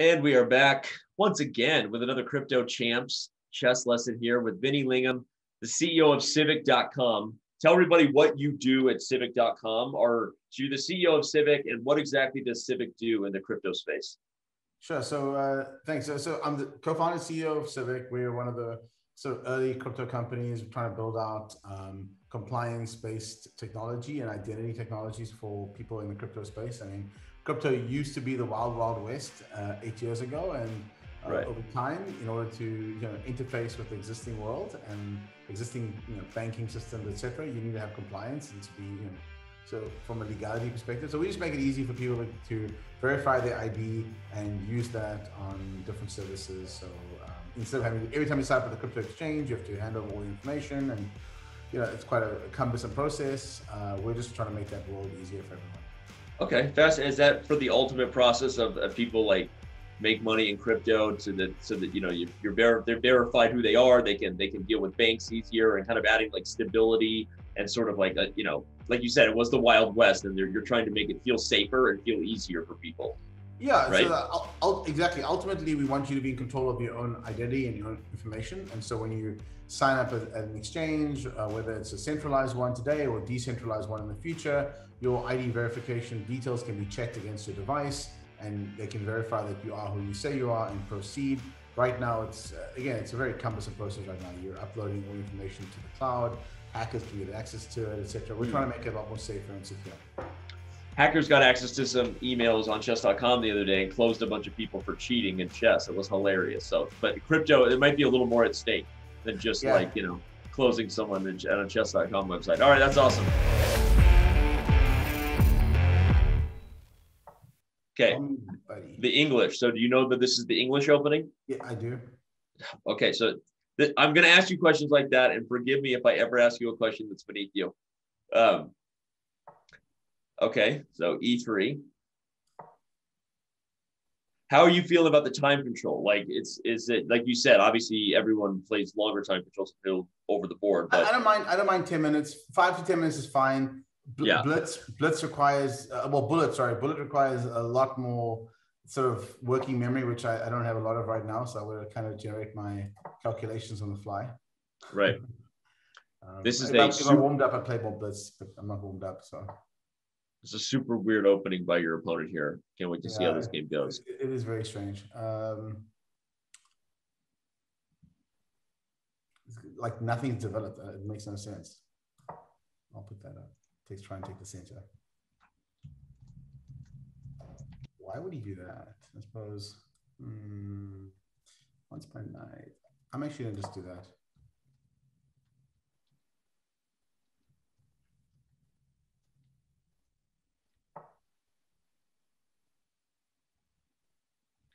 And we are back once again with another Crypto Champs chess lesson here with Vinny Lingham, the CEO of civic.com. Tell everybody what you do at civic.com, or so you're the CEO of Civic, and what exactly does Civic do in the crypto space? Sure. So thanks. So I'm the co-founder and CEO of Civic. We're one of the early crypto companies trying to build out compliance-based technology and identity technologies for people in the crypto space. I mean, crypto used to be the wild, wild west 8 years ago, and over time, in order to interface with the existing world and existing banking systems, etc., you need to have compliance and to be so from a legality perspective. So we just make it easy for people to verify their ID and use that on different services. So instead of having every time you sign up with a crypto exchange, you have to hand over all the information, and it's quite a cumbersome process. We're just trying to make that world easier for everyone. Okay, Is that for the ultimate process of people like make money in crypto, so that they're verified who they are, they can deal with banks easier, and kind of adding like stability and sort of like a, like you said, it was the Wild West, and you're trying to make it feel safer and feel easier for people. Yeah, right? So exactly. Ultimately, we want you to be in control of your own identity and your own information. And so when you sign up at an exchange, whether it's a centralized one today or a decentralized one in the future, your ID verification details can be checked against your device, and they can verify that you are who you say you are and proceed. Right now, it's again, it's a very cumbersome process right now. You're uploading all information to the cloud, hackers can get access to it, etc. We're trying to make it a lot more safer and secure. Hackers got access to some emails on Chess.com the other day and closed a bunch of people for cheating in chess. It was hilarious. So, but crypto, it might be a little more at stake than just like, closing someone on a Chess.com website. All right, that's awesome. Okay, the English. So do you know that this is the English opening? Yeah, I do. Okay, so I'm going to ask you questions like that, and forgive me if I ever ask you a question that's beneath you. Okay, so E3. How are you feeling about the time control? Like, is it like you said? Obviously, everyone plays longer time controls over the board. But I don't mind. I don't mind 10 minutes. 5 to 10 minutes is fine. Blitz requires bullet requires a lot more sort of working memory, which I don't have a lot of right now. So I would kind of generate my calculations on the fly. Right. If I'm warmed up, I play more blitz, but I'm not warmed up, so. It's a super weird opening by your opponent here. Can't wait to see how this game goes. It is very strange. Like nothing's developed. It makes no sense. I'll put that up. Please try and take the center. Why would he do that? I suppose. Once per night. I'm actually going to just do that.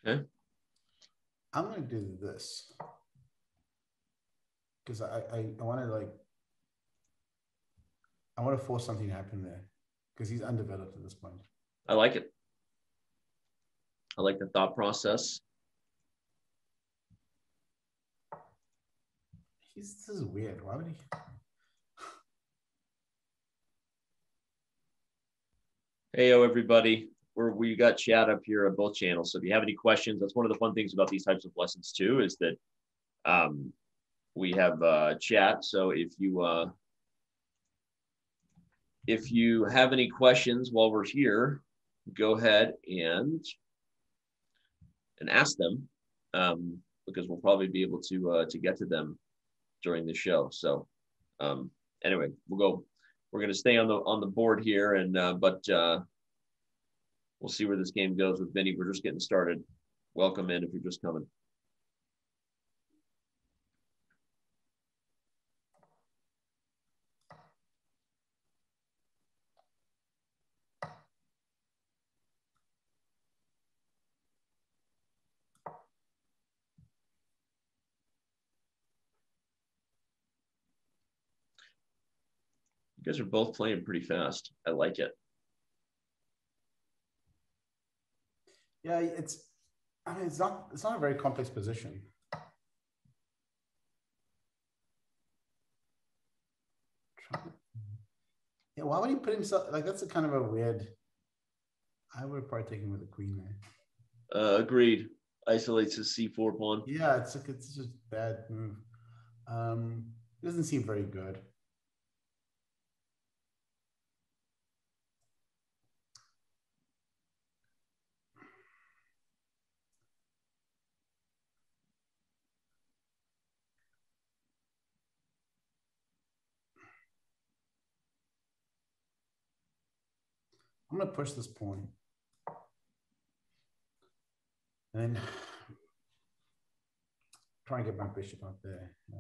Okay. I'm going to do this because I want to force something to happen there because he's undeveloped at this point. I like it. I like the thought process. This is weird. Why would he? Hey, everybody. We got chat up here on both channels. So if you have any questions, that's one of the fun things about these types of lessons too, is that we have chat. So if you have any questions while we're here, go ahead and ask them because we'll probably be able to get to them during the show. So anyway, we're going to stay on the board here, and we'll see where this game goes with Vinny. We're just getting started. Welcome in if you're just coming. You guys are both playing pretty fast. I like it. Yeah, it's not a very complex position. Yeah, why would he put himself, that's a kind of a weird, I would have probably taken with the queen there. Agreed. Isolates his c4 pawn. Yeah, it's just a bad move. It doesn't seem very good. I'm going to push this point. And then try and get my bishop out there. Yeah.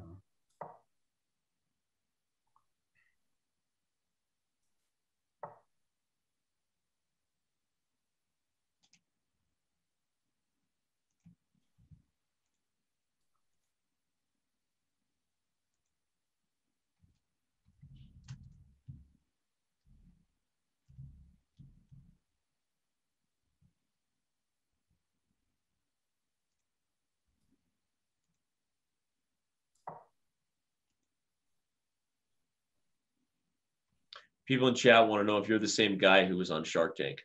People in chat want to know if you're the same guy who was on Shark Tank.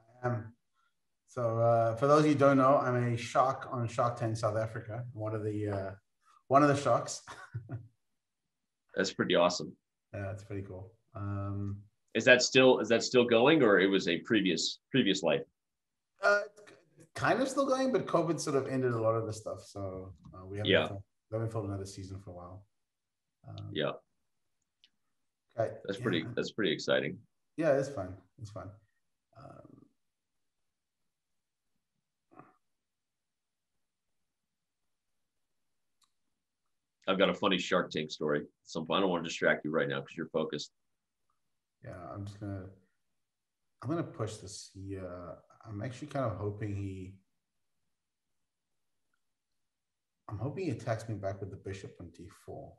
I am. So for those of you who don't know, I'm a shark on Shark Tank South Africa. One of the sharks. That's pretty awesome. Yeah, that's pretty cool. Is that still going, or it was a previous life? Kind of still going, but COVID sort of ended a lot of the stuff. So we haven't filled another season for a while. Yeah. That's pretty exciting. Yeah, it's fun. It's fun. I've got a funny Shark Tank story. So I don't want to distract you right now because you're focused. Yeah, I'm gonna push this here. I'm actually kind of hoping he attacks me back with the bishop on d4.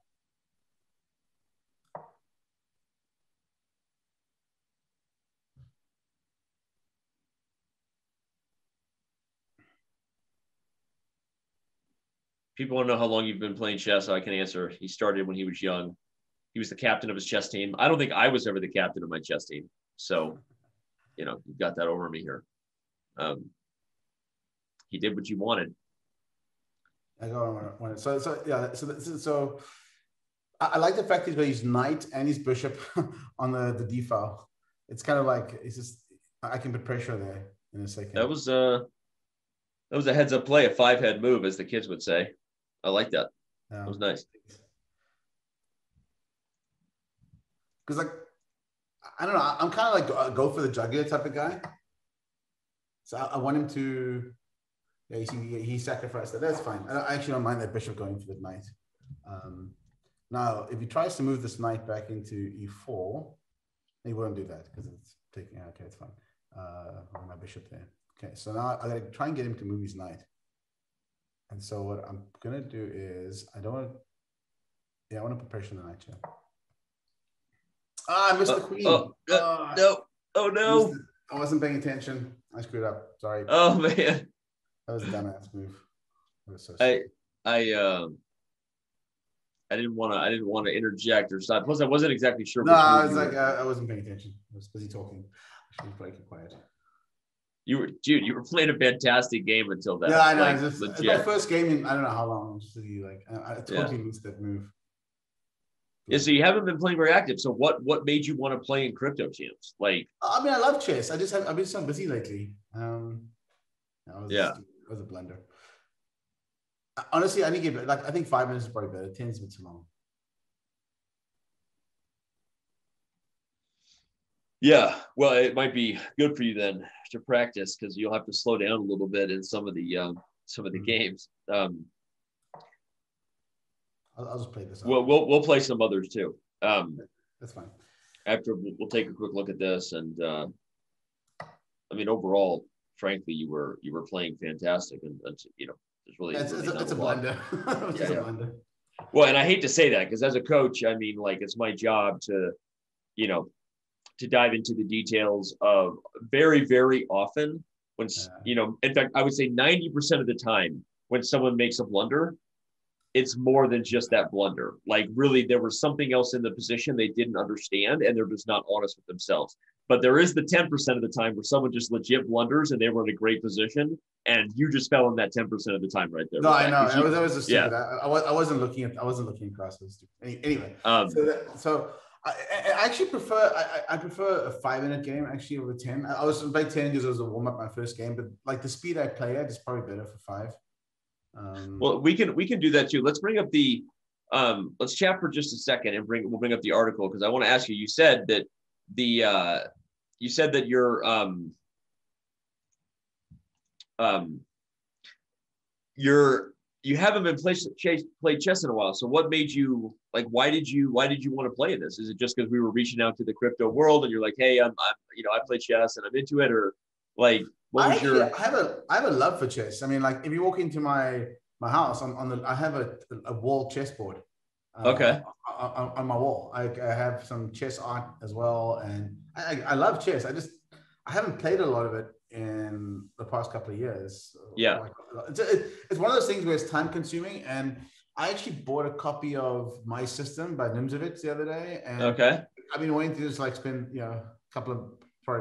People want to know how long you've been playing chess. So I can answer. He started when he was young. He was the captain of his chess team. I don't think I was ever the captain of my chess team. So, you know, you've got that over me here. He did what you wanted. I don't want it. So I like the fact he's going to use knight and his bishop on the D file. It's kind of like, it's just, I can put pressure there in a second. That was a heads up play, a 5-head move, as the kids would say. I like that. That was nice. Because, like, I don't know. I'm kind of like a go for the jugular type of guy. So I want him to. Yeah, you see, he sacrificed that. That's fine. I actually don't mind that bishop going for the knight. Now, if he tries to move this knight back into e4, he won't do that because it's taking. Okay, it's fine. My bishop there. Okay, so now I'm going to try and get him to move his knight. And so what I'm going to do is I want to put pressure on the knight here. Ah, I missed the queen. No. I wasn't paying attention. I screwed up. Sorry. Oh, man. That was a dumbass move. So I didn't want to interject or stop. Plus, I wasn't exactly sure. No, I was like, I wasn't paying attention. I was busy talking. I should probably keep quiet. You were playing a fantastic game until that. Yeah, I know. Like, it's my first game in I don't know how long. I totally missed that move. Yeah, so you haven't been playing very active. So what made you want to play in Crypto Champs? Like, I mean, I love chess. I've been so busy lately. It was a blender. Honestly, I need to give I think 5 minutes is probably better. 10's a bit too long. Yeah, well, it might be good for you then to practice because you'll have to slow down a little bit in some of the games. I'll just play this. We'll play some others too. That's fine. After we'll take a quick look at this, and I mean, overall, frankly, you were playing fantastic, and you know, there's really it's a blunder. It's a blunder. Well, and I hate to say that because as a coach, I mean, like it's my job to, you know, to dive into the details of very, very often when, in fact, I would say 90% of the time when someone makes a blunder, it's more than just that blunder. Like, really, there was something else in the position they didn't understand, and they're just not honest with themselves. But there is the 10% of the time where someone just legit blunders and they were in a great position, and you just fell in that 10% of the time right there. No, right? I know. That was a stupid. Yeah. I wasn't looking across. Anyway, so I actually prefer. I prefer a 5-minute game actually over 10. I was like 10 because it was a warm up my first game, but like the speed I play at is probably better for 5. Well, we can do that too. Let's bring up the let's chat for just a second and we'll bring up the article, because I want to ask you. You said that you haven't been played chess in a while. So what made you like? Why did you want to play in this? Is it just because we were reaching out to the crypto world and you're like, hey, I play chess and I'm into it, or like? I have a love for chess. I mean, like if you walk into my house, I have a wall chessboard. On my wall, I have some chess art as well, and I love chess. I haven't played a lot of it in the past couple of years. Yeah, it's one of those things where it's time consuming, and I actually bought a copy of My System by Nimzowitsch the other day, and I've been wanting to just like spend probably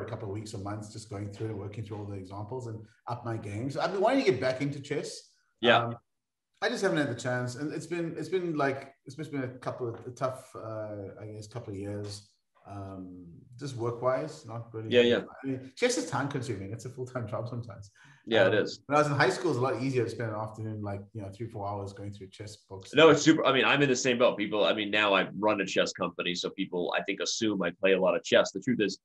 a couple of weeks or months just going through and working through all the examples and up my game. So I've been wanting to get back into chess. Yeah. I just haven't had the chance. And it's been a couple of tough, couple of years. Just work-wise, not really. Yeah. I mean, chess is time-consuming. It's a full-time job sometimes. Yeah, it is. When I was in high school, it was a lot easier to spend an afternoon, 3-4 hours going through chess books. No, it's super. I mean, I'm in the same boat. Now I run a chess company, so people, I think, assume I play a lot of chess. The truth is,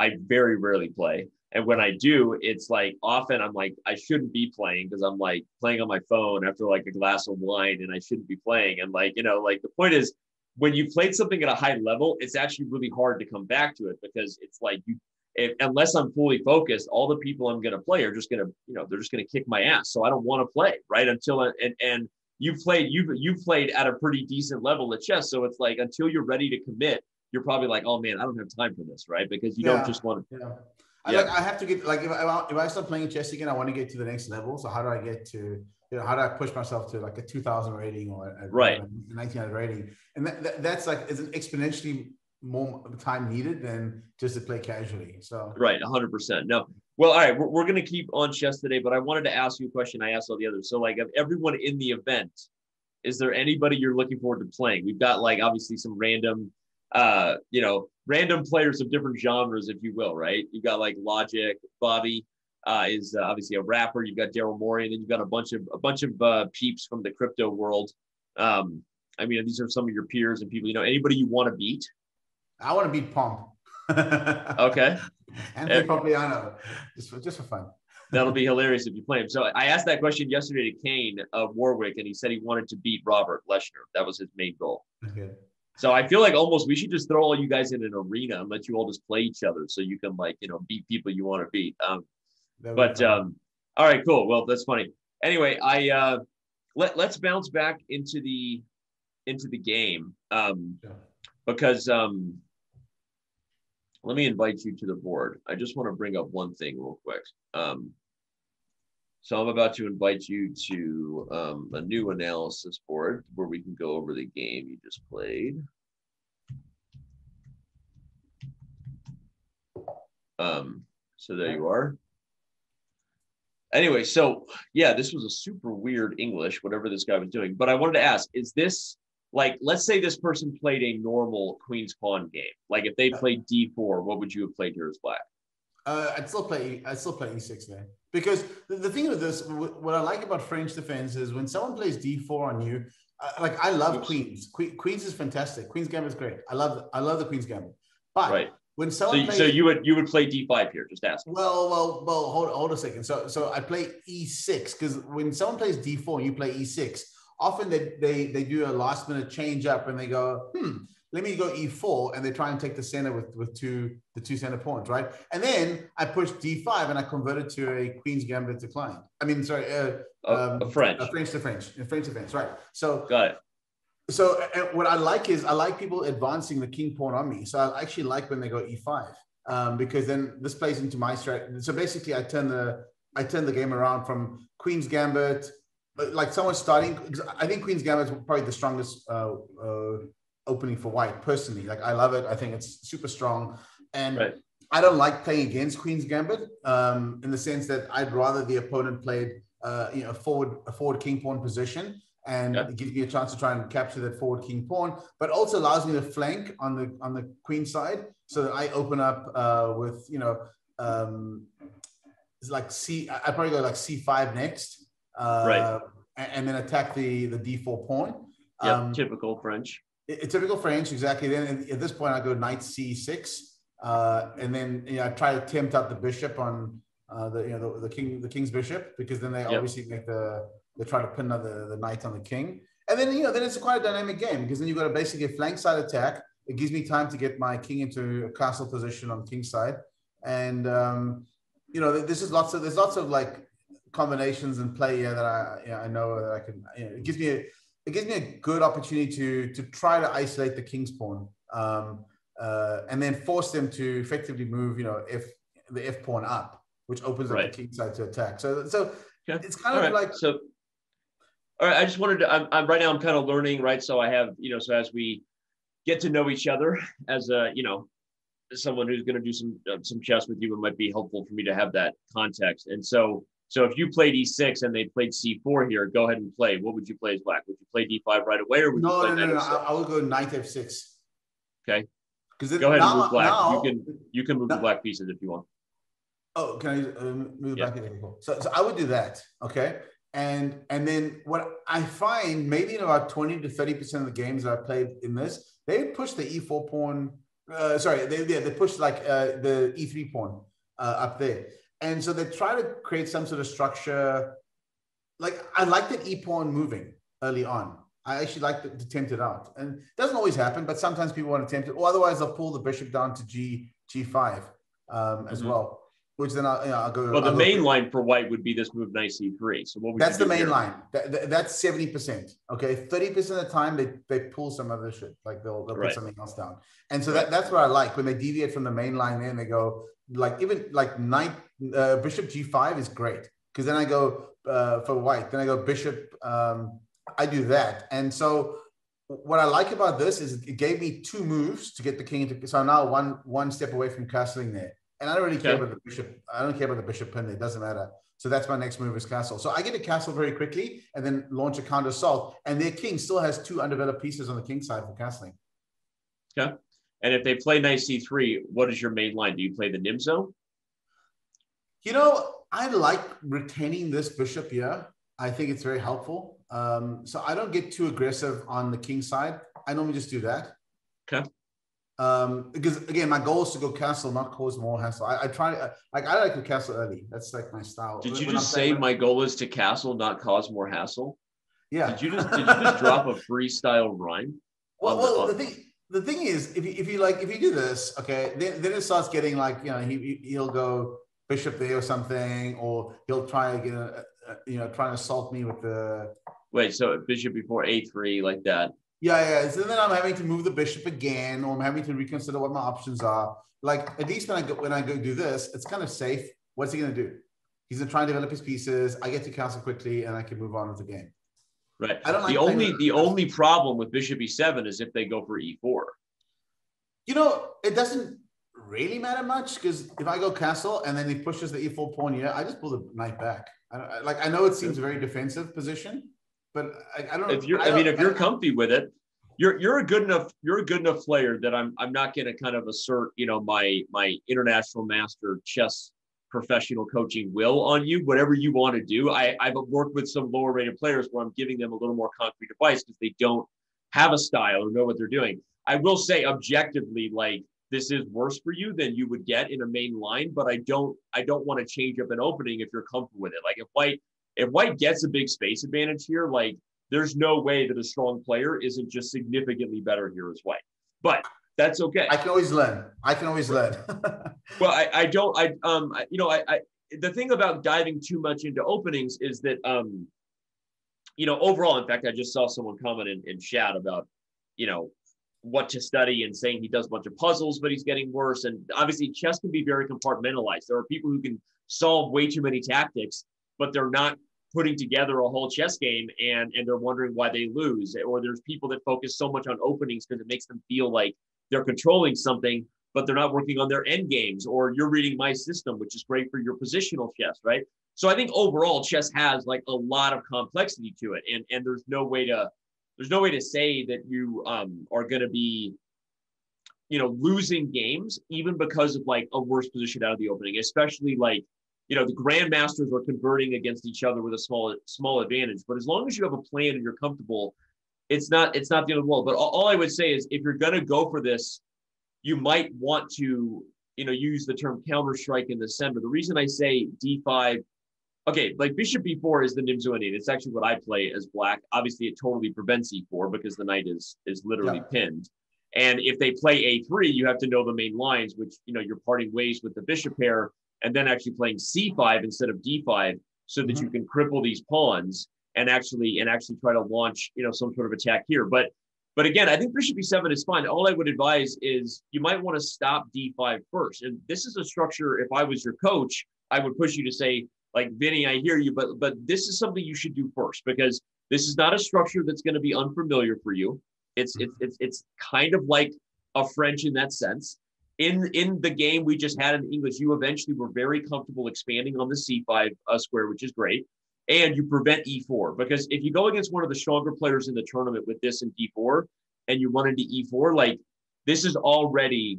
I very rarely play. And when I do, it's like often I'm like, I shouldn't be playing because I'm like playing on my phone after like a glass of wine, and I shouldn't be playing. And the point is, when you played something at a high level, it's actually really hard to come back to it, because it's like, unless I'm fully focused, all the people I'm going to play are just going to, they're just going to kick my ass. So I don't want to play right until you've played at a pretty decent level at chess. So it's like, until you're ready to commit, you're probably like, oh man, I don't have time for this, right? Because you don't just want to. Yeah. I have to get if I start playing chess again, I want to get to the next level. So how do I get to how do I push myself to like a 2000 rating or a 1900 rating? And that's like it's an exponentially more time needed than just to play casually. So 100%. No. Well, all right, we're going to keep on chess today, but I wanted to ask you a question I asked all the others. So like, of everyone in the event, is there anybody you're looking forward to playing? We've got like obviously some random players of different genres, if you will, right? You've got like Logic, Bobby is obviously a rapper. You've got Daryl Morey, and then you've got a bunch of peeps from the crypto world. These are some of your peers and people. Anybody you want to beat? I want to beat Pomp. Okay. And Pompliano, just for fun. That'll be hilarious if you play him. So I asked that question yesterday to Kane of Warwick, and he said he wanted to beat Robert Leshner. That was his main goal. Okay. So I feel like almost we should just throw all you guys in an arena and let you all just play each other, so you can beat people you want to beat. All right, cool. Well, that's funny. Anyway, let's bounce back into the game because let me invite you to the board. I just want to bring up one thing real quick. So I'm about to invite you to a new analysis board where we can go over the game you just played. So there you are. Anyway, so yeah, this was a super weird English, whatever this guy was doing. But I wanted to ask, is this like, let's say this person played a normal Queen's Pawn game. Like if they played D4, what would you have played here as black? I'd still play E6 there, because the thing with this, what I like about French defense is when someone plays D4 on you, I love queens. Queens is fantastic. Queen's Gambit is great. I love the Queen's Gambit. But when someone you would play D5 here. Just ask. Well. Hold a second. So I play E6 because when someone plays D4 and you play E6, often they do a last minute change up and they go Let me go E4, and they try and take the center with the two center pawns, right? And then I push D5, and I convert it to a Queen's Gambit decline. French defense, right? So got it. So what I like is I like people advancing the king pawn on me. So I actually like when they go E5 because then this plays into my strategy. So basically, I turn the game around from Queen's Gambit like someone starting, I think Queen's Gambit is probably the strongest opening for white personally. Like, I love it. I think it's super strong. And right. I don't like playing against Queen's Gambit in the sense that I'd rather the opponent played you know, a forward king pawn position, and yep. it gives me a chance to try and capture that forward king pawn, but also allows me to flank on the queen side, so that I open up with, you know, it's like I probably go like c5 next, right, and then attack the d4 pawn. Yeah, typical French. Typical French, exactly. Then at this point, I go knight c6, and then you know, I try to tempt out the bishop on the king's bishop, because then they yep. obviously make they try to pin the knight on the king, and then you know, then it's quite a dynamic game, because then you've got a basically a flank side attack. It gives me time to get my king into a castle position on king's side, and you know, there's lots of like combinations and play here that I know that I can. You know, it gives me a good opportunity to try to isolate the king's pawn, and then force them to effectively move, you know, the f pawn up, which opens right. up the king side to attack. So okay. it's kind all of right. like so. All right, I just wanted to. I'm right now. I'm kind of learning, right? So I have, you know, so as we get to know each other, as a, you know, someone who's going to do some chess with you, it might be helpful for me to have that context. And so if you played e6 and they played c4 here, go ahead and play. What would you play as black? Would you play d5 right away, or would you play no? I will go knight f6. Okay. Because go ahead and move black. Now, you can move the black pieces if you want. Oh, can I move yeah. back in? So I would do that, okay? And then what I find, maybe in about 20 to 30% of the games that I played in this, they push the e4 pawn, they push like the e3 pawn up there. And so they try to create some sort of structure. Like, I like that e pawn moving early on. I actually like to tempt it out. And it doesn't always happen, but sometimes people want to tempt it. Or otherwise, they'll pull the bishop down to g5 as mm-hmm. well. Which then I'll go. Well, the main line for white would be this move, knight c3. So what would that's the main line. That's 70%. Okay, 30% of the time they pull some other shit, like they'll put something else down. And so that's what I like when they deviate from the main line. There and they go like even like knight bishop g5 is great, because then I go for white. Then I go bishop. I do that, and so. What I like about this is it gave me two moves to get the king into. So I'm now one step away from castling there. And I don't really care about the bishop. I don't care about the bishop pin. It doesn't matter. So that's my next move is castle. So I get to castle very quickly and then launch a counter assault. And their king still has two undeveloped pieces on the king side for castling. Okay. And if they play knight c3, what is your main line? Do you play the Nimzo? You know, I like retaining this bishop here. I think it's very helpful. So I don't get too aggressive on the king side. I normally just do that. Okay. Because again, my goal is to go castle, not cause more hassle. I like to castle early. That's like my style. Did you just say my goal is to castle, not cause more hassle? Yeah. Did you just drop a freestyle rhyme? Well, the thing is, if you do this, okay, then it starts getting like, you know, he'll go bishop there or something, or he'll try again, you know, trying to assault me with the. Wait, so bishop before a3 like that. Yeah. So then I'm having to move the bishop again, or I'm having to reconsider what my options are. Like, at least when I go do this, it's kind of safe. What's he going to do? He's going to try and develop his pieces. I get to castle quickly, and I can move on with the game. Right. I don't like the only problem with bishop e7 is if they go for e4. You know, it doesn't really matter much, because if I go castle and then he pushes the e4 pawn here, I just pull the knight back. I know it seems a very defensive position. But I don't. If you're comfy with it, you're a good enough player that I'm not going to kind of assert, you know, my international master chess professional coaching will on you. Whatever you want to do, I've worked with some lower rated players where I'm giving them a little more concrete advice because they don't have a style or know what they're doing. I will say objectively, like, this is worse for you than you would get in a main line, but I don't want to change up an opening if you're comfortable with it. Like, if white gets a big space advantage here, like, there's no way that a strong player isn't just significantly better here as white. But that's okay. I can always learn. Well, the thing about diving too much into openings is that, you know, overall, in fact, I just saw someone comment in chat about, you know, what to study and saying he does a bunch of puzzles, but he's getting worse. And obviously chess can be very compartmentalized. There are people who can solve way too many tactics, but they're not putting together a whole chess game and they're wondering why they lose. Or there's people that focus so much on openings because it makes them feel like they're controlling something, but they're not working on their end games. Or you're reading my system, which is great for your positional chess, right? So I think overall chess has like a lot of complexity to it. And there's no way to say that you are going to be, you know, losing games, even because of like a worse position out of the opening, especially like, you know, the grandmasters are converting against each other with a small advantage. But as long as you have a plan and you're comfortable, it's not the end of the world. But all I would say is if you're going to go for this, you might want to, you know, use the term counter-strike in the center. The reason I say D5, okay, like bishop B4 is the Nimzo-Indian. It's actually what I play as black. Obviously, it totally prevents E4 because the knight is literally pinned. And if they play A3, you have to know the main lines, which, you know, you're parting ways with the bishop pair and then actually playing C5 instead of D5 so that you can cripple these pawns and actually try to launch, you know, some sort of attack here. But again, I think bishop B7 is fine. All I would advise is you might want to stop D5 first. And this is a structure, if I was your coach, I would push you to say, like, Vinny, I hear you, but this is something you should do first because this is not a structure that's going to be unfamiliar for you. It's kind of like a French in that sense. In the game we just had in English, you eventually were very comfortable expanding on the C5 square, which is great. And you prevent E4, because if you go against one of the stronger players in the tournament with this and D4 and you run into E4, like this is already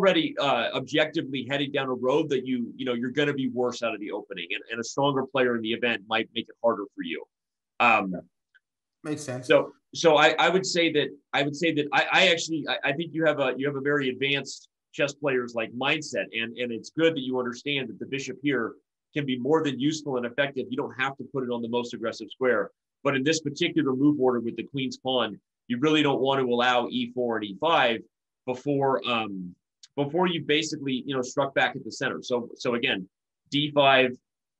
objectively headed down a road that you know, you're going to be worse out of the opening, and a stronger player in the event might make it harder for you. Makes sense. So I think you have a very advanced chess players like mindset, and it's good that you understand that the bishop here can be more than useful and effective. You don't have to put it on the most aggressive square. But in this particular move order with the queen's pawn, you really don't want to allow E4 and E5 before you basically, you know, struck back at the center. So again, D5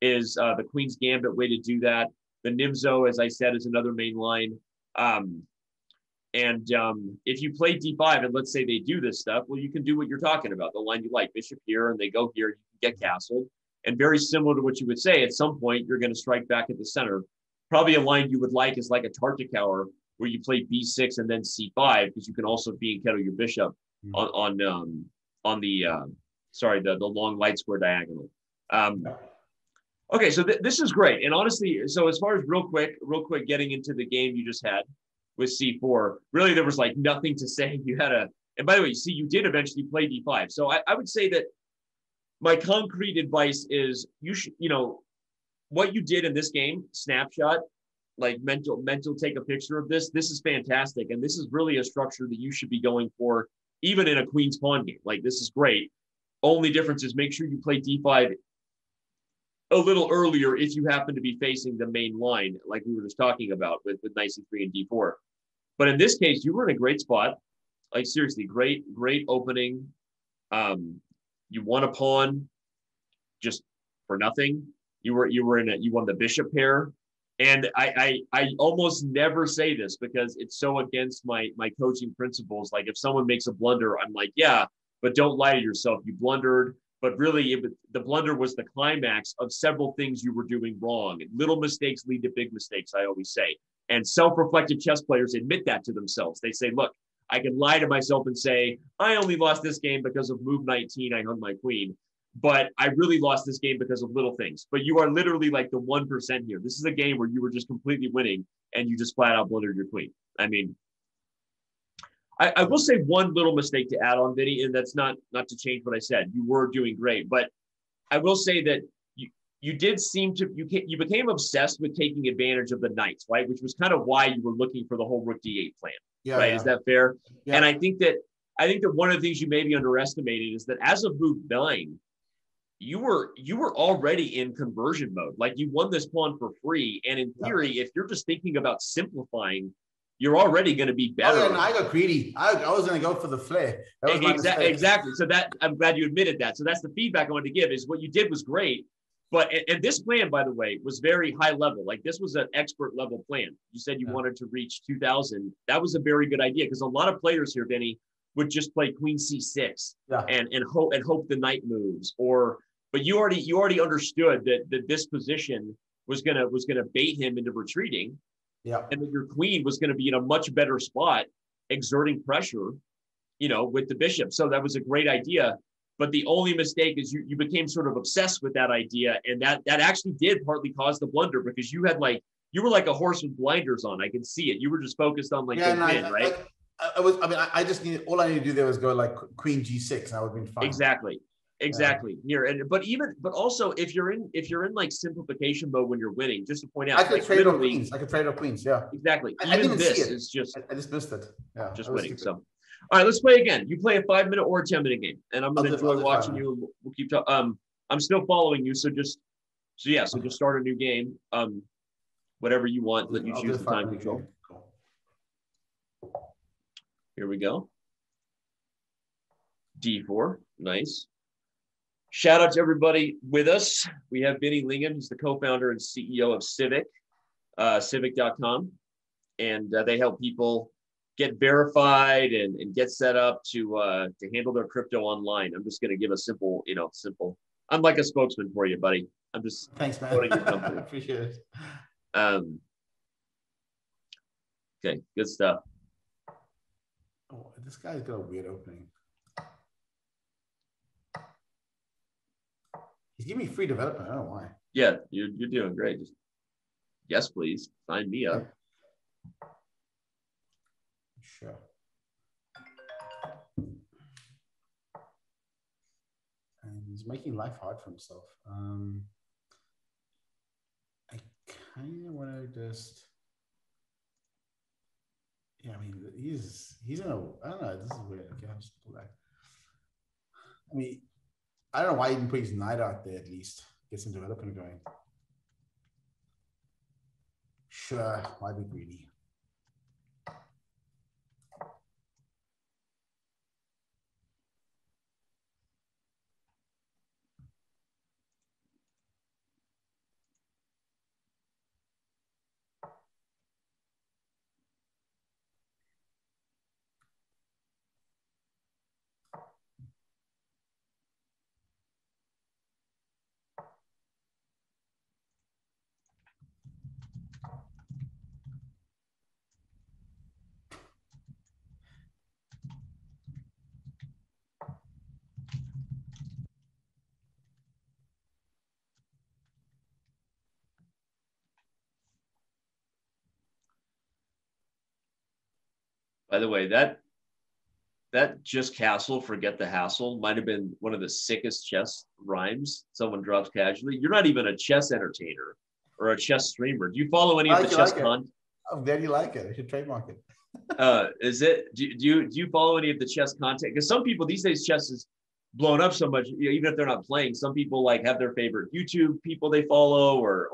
is the queen's gambit way to do that. The Nimzo, as I said, is another main line. If you play D5, and let's say they do this stuff, well, you can do what you're talking about, the line you like, bishop here, and they go here, you can get castled. And very similar to what you would say, at some point, you're going to strike back at the center. Probably a line you would like is like a Tartakower, where you play B6 and then C5, because you can also B-kettle your bishop on the long light square diagonal. Okay, so this is great. And honestly, so as far as real quick, getting into the game you just had with C4, really there was like nothing to say. You had a, and by the way, see, you did eventually play D5. So I would say that my concrete advice is you should, you know, what you did in this game, snapshot, like mental, take a picture of this. This is fantastic. And this is really a structure that you should be going for, even in a queen's pawn game. Like, this is great. Only difference is make sure you play D5 a little earlier if you happen to be facing the main line, like we were just talking about with knight c3 and d4. But in this case, you were in a great spot. Like, seriously, great opening. You won a pawn just for nothing. You won the bishop pair. And I almost never say this because it's so against my coaching principles. Like, if someone makes a blunder, I'm like, yeah, but don't lie to yourself. You blundered. But really, the blunder was the climax of several things you were doing wrong. Little mistakes lead to big mistakes, I always say. And self-reflective chess players admit that to themselves. They say, look, I can lie to myself and say, I only lost this game because of move 19, I hung my queen. But I really lost this game because of little things. But you are literally like the 1% here. This is a game where you were just completely winning and you just flat out blundered your queen. I mean, I will say one little mistake to add on, Vinny, and that's not to change what I said. You were doing great, but I will say that you became obsessed with taking advantage of the knights, right? Which was kind of why you were looking for the whole rook D8 plan, right? Yeah. Is that fair? Yeah. And I think that one of the things you maybe underestimated is that as of move 9, you were already in conversion mode. Like, you won this pawn for free, and in theory, if you're just thinking about simplifying, you're already going to be better. Oh, yeah, no, I got greedy. I was going to go for the flair. Exactly. So that, I'm glad you admitted that. So that's the feedback I wanted to give, is what you did was great. But, and this plan, by the way, was very high level. Like, this was an expert level plan. You said you wanted to reach 2000. That was a very good idea, because a lot of players here, Vinny, would just play queen C6 and hope the knight moves. But you already understood that this position was gonna bait him into retreating. Yeah. And that your queen was going to be in a much better spot, exerting pressure, you know, with the bishop. So that was a great idea. But the only mistake is you became sort of obsessed with that idea. And that actually did partly cause the blunder, because you had you were like a horse with blinders on. I can see it. You were just focused on right? All I needed to do there was go like queen G6. And I would have been fine. Exactly. But also if you're in like simplification mode when you're winning, just to point out, I could trade off queens. Yeah, exactly. I just missed it. Yeah, just winning. Stupid. So, all right, let's play again. You play a 5-minute or a 10-minute game, and I'm going to enjoy watching you. And we'll keep talking. I'm still following you, so just start a new game. Whatever you want, let you choose the time control. Cool. Here we go. D4, nice. Shout out to everybody with us. We have Vinny Lingham. He's the co-founder and CEO of Civic, civic.com. And they help people get verified and get set up to handle their crypto online. I'm just going to give a simple, I'm like a spokesman for you, buddy. I'm just. Thanks, man. I appreciate it. Okay, good stuff. Oh, this guy's got a weird opening. He's giving me free development. I don't know why. Yeah, you're doing great. Just, yes, please. Sign me up. Sure. And he's making life hard for himself. I kind of want to just. Yeah, I mean, he's in a. I don't know. This is weird. Okay, I'll just pull back. I mean. I don't know why he didn't put his knight out there, at least. Get some development going. Sure, why be greedy? By the way, that just castle, forget the hassle, might have been one of the sickest chess rhymes someone drops casually. You're not even a chess entertainer or a chess streamer. Do you follow any of the chess content? I'm glad you like it. I should trademark it. Is it? Do you follow any of the chess content? Because some people these days, chess is blown up so much. You know, even if they're not playing, some people like have their favorite YouTube people they follow or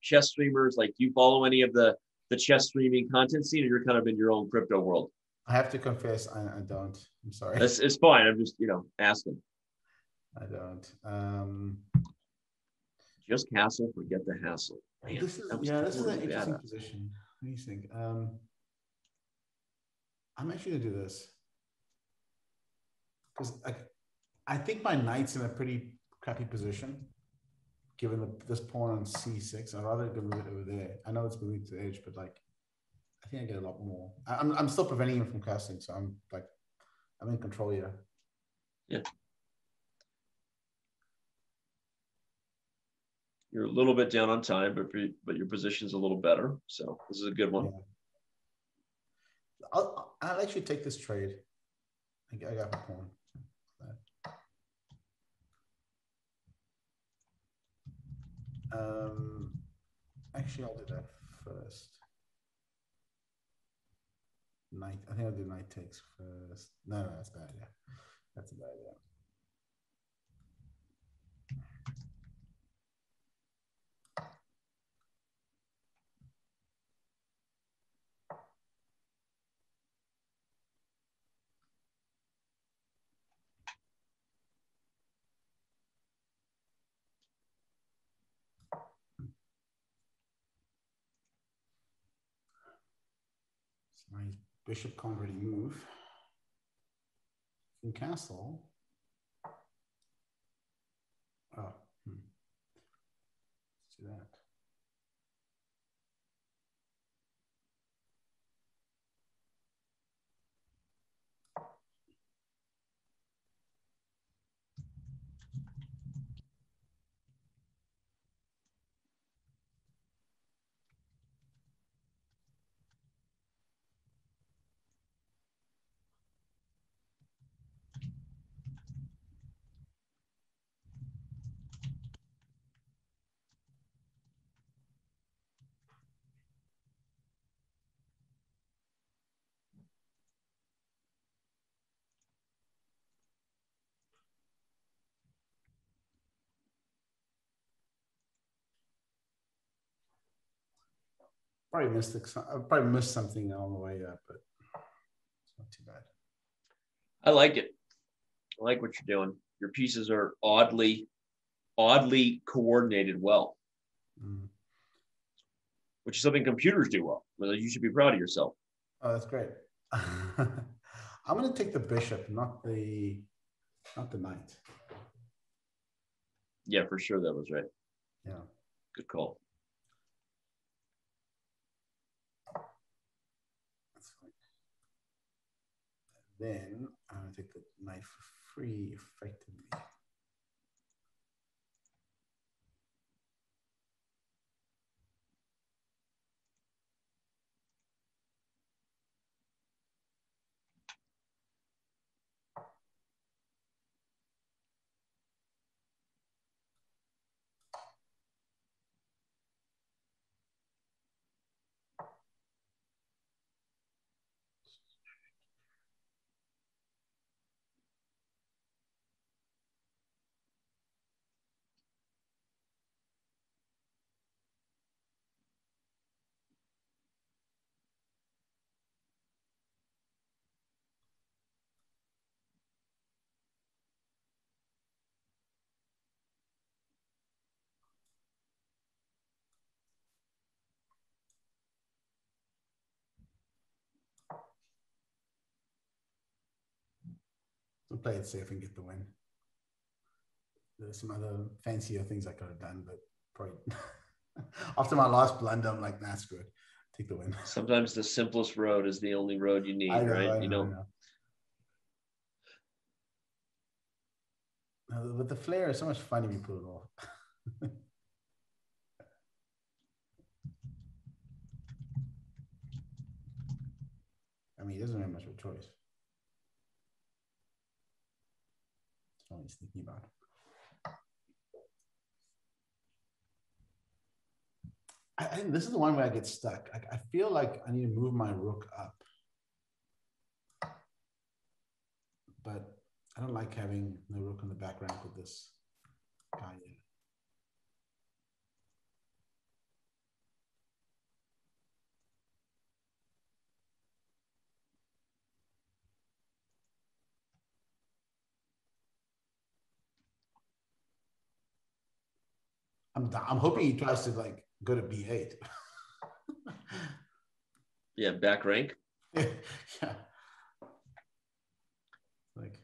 chess streamers. Like, do you follow any of the chess streaming content scene, or you're kind of in your own crypto world? I have to confess, I don't. I'm sorry. It's fine. I'm just, asking. I don't. Just castle, forget the hassle. Man, this is an interesting position. What do you think? I'm actually gonna do this because I think my knight's in a pretty crappy position. Given this pawn on c6, I'd rather go move it over there. I know it's moving to the edge, but I think I get a lot more. I'm still preventing him from casting, so I'm in control here. Yeah. You're a little bit down on time, but your position's a little better, so this is a good one. Yeah. I'll actually take this trade. I got the pawn. Actually, I'll do that first. Knight. I think I'll do knight takes first. No, that's a bad idea. That's a bad idea. My bishop can't really move. Can castle. Oh, let's do that. I probably missed something on the way up, but it's not too bad. I like it. I like what you're doing. Your pieces are oddly coordinated well, which is something computers do well. You should be proud of yourself. Oh, that's great. I'm going to take the bishop, not the knight. Yeah, for sure. That was right. Yeah. Good call. That's fine. Then I'm going to take the knight for free, effectively. I'll play it safe and get the win. There's some other fancier things I could have done, but probably after my last blunder, I'm like, nah, screw it. Take the win. Sometimes the simplest road is the only road you need, right? You know. But the flair is so much fun if you pull it off. I mean, he doesn't have much of a choice. Always thinking about it. I think this is the one where I get stuck. I feel like I need to move my rook up, but I don't like having the rook in the back rank with this guy here. I'm hoping he tries to like go to B8. Yeah, back rank. Yeah. Like,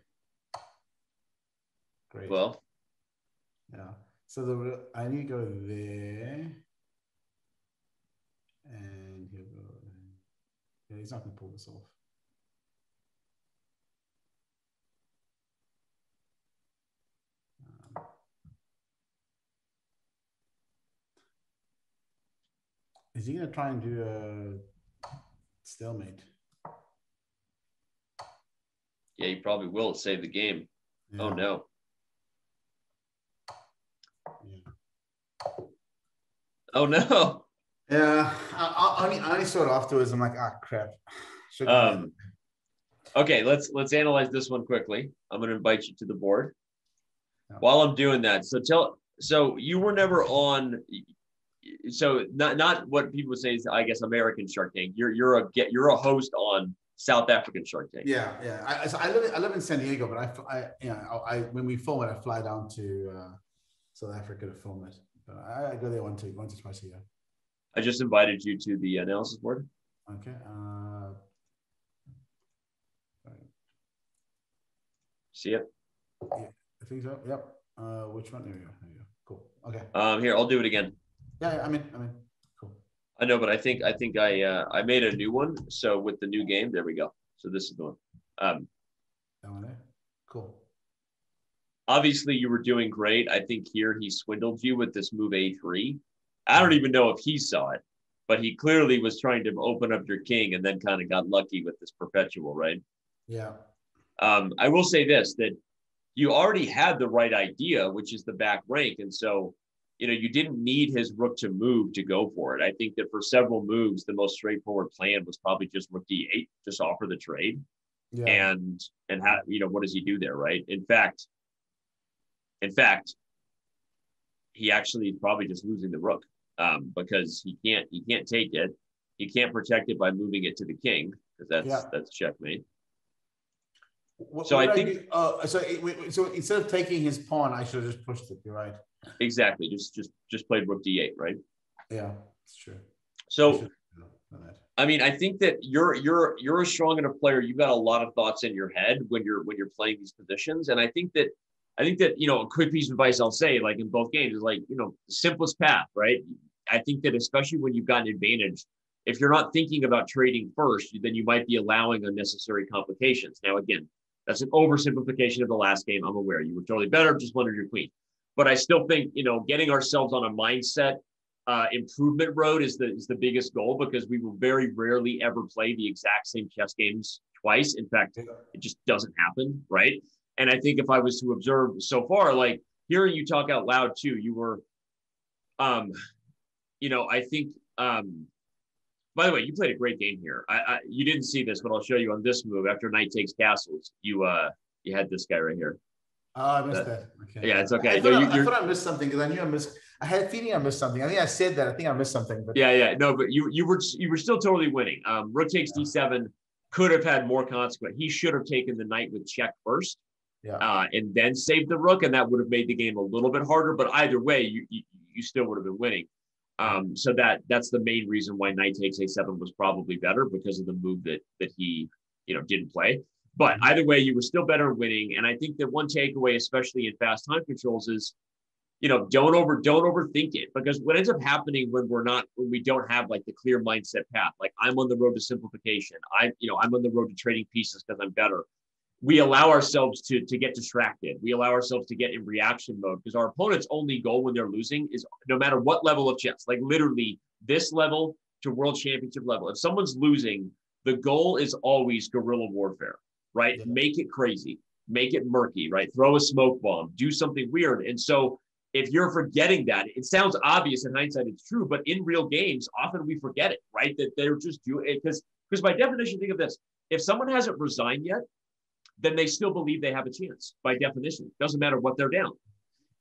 great. Well, yeah. So I need to go there, and he'll go. Yeah, he's not gonna pull this off. Is he going to try and do a stalemate? Yeah, he probably will save the game. Yeah. Oh, no. Yeah. Oh, no. Yeah, I only saw it afterwards. I'm like, ah, crap. Okay, let's analyze this one quickly. I'm going to invite you to the board. Yeah. While I'm doing that, so you were never on... So not what people would say is, I guess, American Shark Tank. You're a host on South African Shark Tank. Yeah, yeah. I live in San Diego, but I when we film it, I fly down to South Africa to film it. But I go there once or twice a year. I just invited you to the analysis board. Okay. See it? Yeah, I think so. Yep. Which one? There we go. There we go. Cool. Okay. Here, I'll do it again. Yeah, I mean, cool. I know, but I think I made a new one. So with the new game, there we go. So this is the one. That one there. Cool. Obviously, you were doing great. I think here he swindled you with this move A3. I don't even know if he saw it, but he clearly was trying to open up your king and then kind of got lucky with this perpetual, right? Yeah. I will say this, that you already had the right idea, which is the back rank, and so. You know, you didn't need his rook to move to go for it. I think that for several moves, the most straightforward plan was probably just rook D8, just offer the trade. Yeah. And how, you know, what does he do there, right? In fact, he actually is probably just losing the rook because he can't take it. You can't protect it by moving it to the king, because that's checkmate. So instead of taking his pawn, I should have just pushed it. You're right. Exactly. Just played rook d8, right? Yeah, that's true. So, I mean, I think that you're a strong enough player. You've got a lot of thoughts in your head when you're playing these positions, and I think that a quick piece of advice I'll say, like in both games, is like the simplest path, right? I think that especially when you've got an advantage, if you're not thinking about trading first, then you might be allowing unnecessary complications. Now, again, that's an oversimplification of the last game. I'm aware you were totally better, just wanted your queen. But I still think, getting ourselves on a mindset improvement road is the biggest goal, because we will very rarely ever play the exact same chess games twice. In fact, it just doesn't happen, right? And I think if I was to observe so far, like hearing you talk out loud too, you were, I think, by the way, you played a great game here. You didn't see this, but I'll show you on this move. After knight takes castles, you had this guy right here. Oh, I missed that. Okay. Yeah, it's okay. I thought I missed something, because I knew I had a feeling I missed something. I think I said that. I think I missed something. But no, but you were still totally winning. Rook takes d7 could have had more consequence. He should have taken the knight with check first, and then saved the rook, and that would have made the game a little bit harder. But either way, you still would have been winning. So that's the main reason why knight takes a7 was probably better, because of the move that he didn't play. But either way, you were still better winning. And I think that one takeaway, especially in fast time controls, is don't overthink it, because what ends up happening when we don't have like the clear mindset path, like I'm on the road to simplification, I'm on the road to trading pieces because I'm better. We allow ourselves to get distracted. We allow ourselves to get in reaction mode, because our opponent's only goal when they're losing is, no matter what level of chess, like literally this level to world championship level, if someone's losing, the goal is always guerrilla warfare, right? Yeah. Make it crazy, make it murky, right? Throw a smoke bomb, do something weird. And so if you're forgetting that, it sounds obvious in hindsight, it's true, but in real games, often we forget it, right? That they're just doing it because by definition, think of this, if someone hasn't resigned yet, then they still believe they have a chance by definition. It doesn't matter what they're down.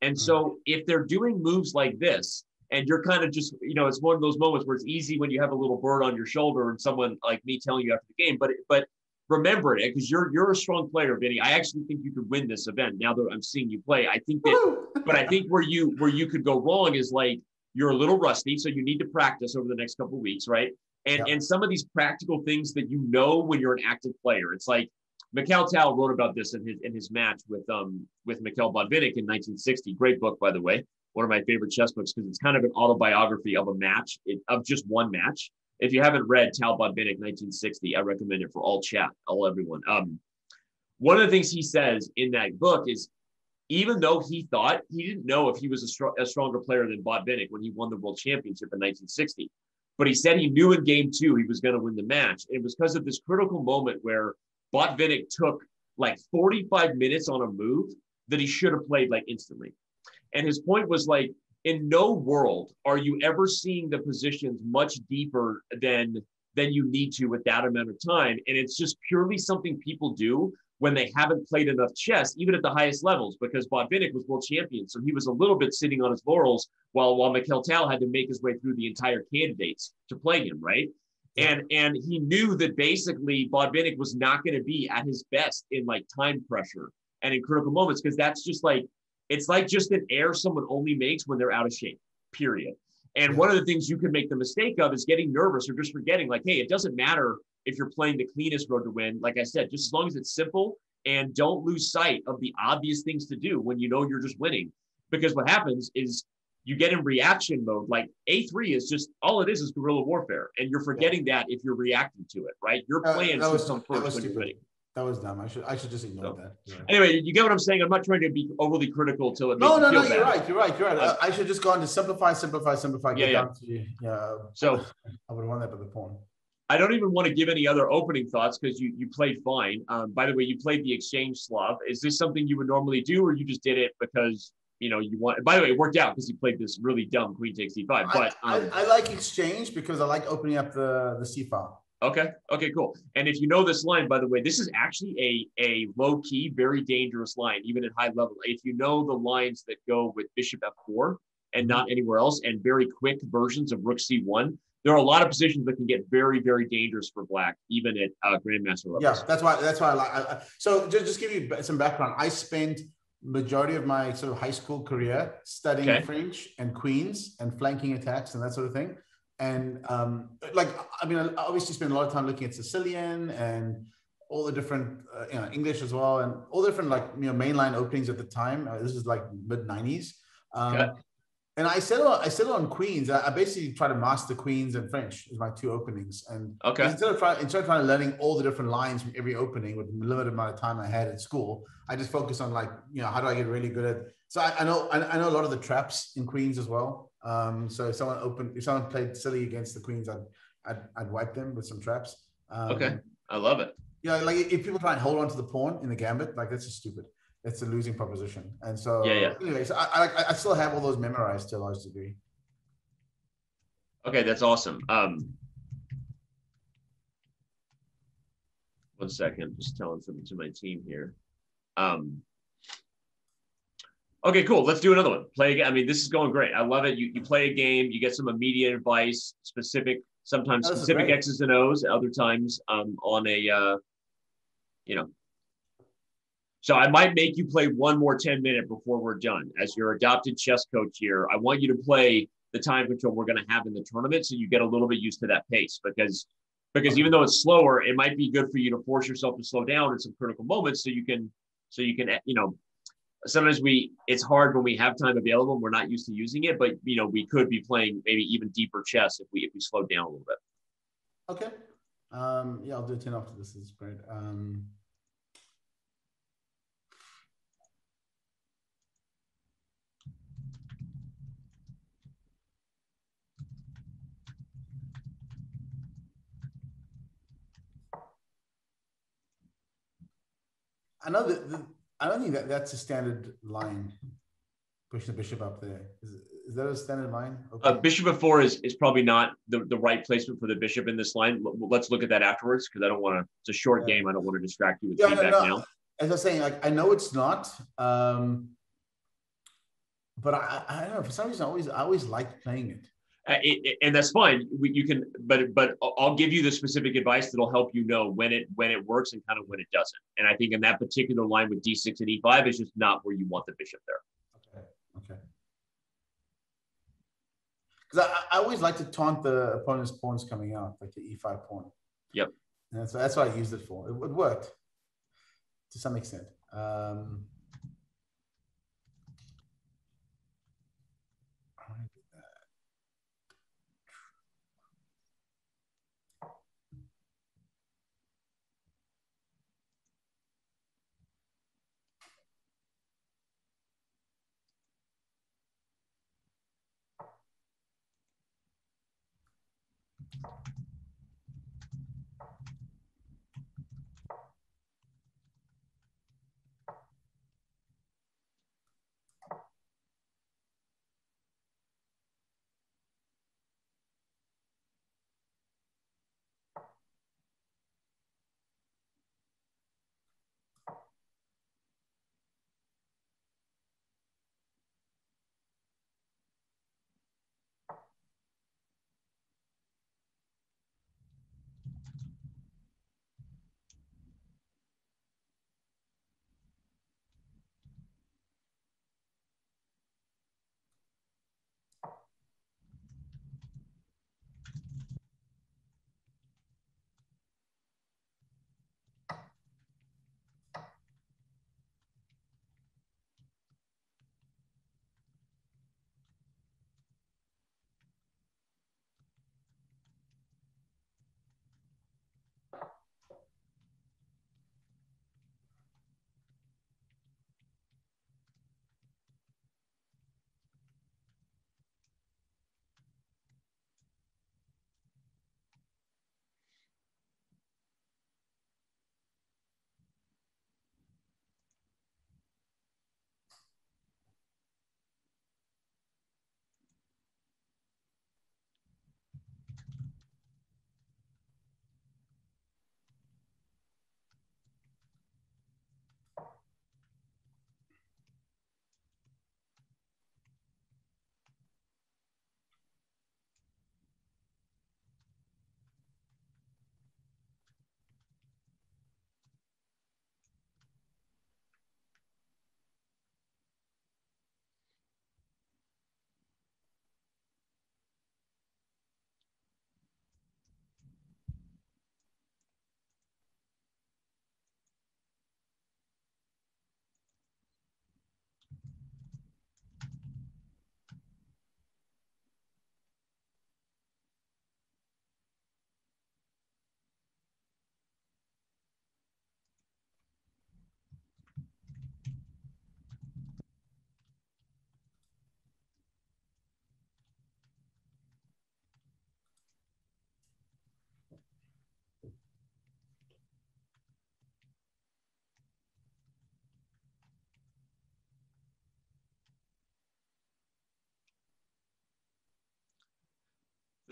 And so if they're doing moves like this, and you're kind of just, it's one of those moments where it's easy when you have a little bird on your shoulder and someone like me telling you after the game, but remember it, because you're a strong player, Vinny. I actually think you could win this event now that I'm seeing you play. I think that, but I think where you could go wrong is like, you're a little rusty, so you need to practice over the next couple of weeks, right? And some of these practical things that when you're an active player, it's like, Mikhail Tal wrote about this in his match with Mikhail Botvinnik in 1960. Great book, by the way. One of my favorite chess books, because it's kind of an autobiography of a match, of just one match. If you haven't read Tal Botvinnik 1960, I recommend it for all chat, everyone. One of the things he says in that book is, even though he didn't know if he was a stronger player than Botvinnik when he won the world championship in 1960, but he said he knew in game two he was going to win the match. It was because of this critical moment where Botvinnik took like 45 minutes on a move that he should have played like instantly. And his point was like, in no world are you ever seeing the positions much deeper than you need to with that amount of time. And it's just purely something people do when they haven't played enough chess, even at the highest levels, because Botvinnik was world champion. So he was a little bit sitting on his laurels while Mikhail Tal had to make his way through the entire candidates to play him, right? And he knew that basically Botvinnik was not going to be at his best in like time pressure and in critical moments, because that's just like, it's like just an error someone only makes when they're out of shape, period. And one of the things you can make the mistake of is getting nervous or just forgetting, like, hey, it doesn't matter if you're playing the cleanest road to win. Like I said, just as long as it's simple, and don't lose sight of the obvious things to do when you're just winning. Because what happens is, you get in reaction mode. Like A3 is just, all it is guerrilla warfare. And you're forgetting that if you're reacting to it, right? Your plan is on first when you're winning. That was dumb. I should just ignore that. Yeah. Anyway, you get what I'm saying? I'm not trying to be overly critical till it makes you feel bad. You're right. I should just go on to simplify. So I would want that with the pawn. I don't even want to give any other opening thoughts, because you played fine. By the way, you played the exchange slav. Is this something you would normally do, or you just did it because you want? By the way, it worked out because he played this really dumb queen takes d5. But I like exchange because I like opening up the c file. Okay, cool. And if you know this line, by the way, this is actually a low key, very dangerous line, even at high level. If you know the lines that go with bishop f4 and not anywhere else, and very quick versions of rook c1, there are a lot of positions that can get very, very dangerous for black, even at grandmaster level. Yeah, that's why I like. So just give you some background. I spent majority of my sort of high school career studying French and Queens and flanking attacks and that sort of thing. And I obviously spent a lot of time looking at Sicilian and all the different, English as well, and all the different mainline openings at the time. This is like mid-90s. And I settled on Queens. I basically tried to master Queens and French as my two openings. And instead of trying to learning all the different lines from every opening with the limited amount of time I had at school, I just focused on how do I get really good at. So I know a lot of the traps in Queens as well. So if someone played silly against the Queens, I'd wipe them with some traps. I love it. Yeah, if people try and hold on to the pawn in the gambit, that's just stupid. It's a losing proposition. And so anyway, so I still have all those memorized to a large degree. Okay, that's awesome. One second, I'm just telling something to my team here. Okay, cool. Let's do another one. Play again. I mean, this is going great. I love it. You play a game, you get some immediate advice, sometimes specific X's and O's, other times on a, So I might make you play one more 10-minute before we're done. As your adopted chess coach here, I want you to play the time control we're going to have in the tournament so you get a little bit used to that pace because even though it's slower, it might be good for you to force yourself to slow down in some critical moments so you can. Sometimes it's hard when we have time available and we're not used to using it, but we could be playing maybe even deeper chess if we slow down a little bit. Okay. I'll do 10 after this. It's great. I don't think that's a standard line. Push the bishop up there. Is that a standard line? Okay. Bishop e4 is probably not the right placement for the bishop in this line. Let's look at that afterwards because I don't want to. It's a short game. I don't want to distract you with feedback now. As I was saying, I know it's not, but I don't know. For some reason, I always like playing it. And that's fine. You can, but I'll give you the specific advice that'll help you know when it works and kind of when it doesn't. And I think in that particular line with d6 and e5 is just not where you want the bishop there. Okay. Because I always like to taunt the opponent's pawns coming out, like the e5 pawn. Yep. And so that's what I used it for. It worked to some extent.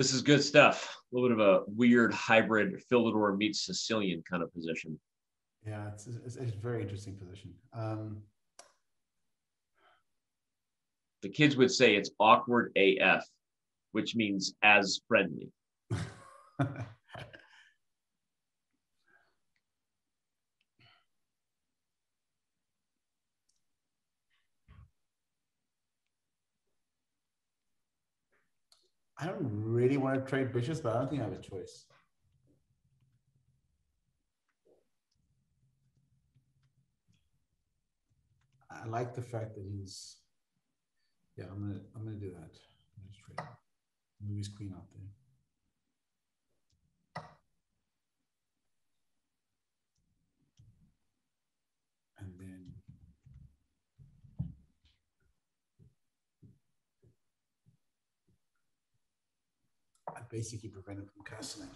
This is good stuff. A little bit of a weird hybrid Philidor meets Sicilian kind of position. Yeah, it's a very interesting position. The kids would say it's awkward AF, which means as friendly. I don't really want to trade bishops, but I don't think I have a choice. I like the fact that he's, yeah, I'm gonna do that. I'm gonna just trade. Move his queen out there. Basically prevent him from castling.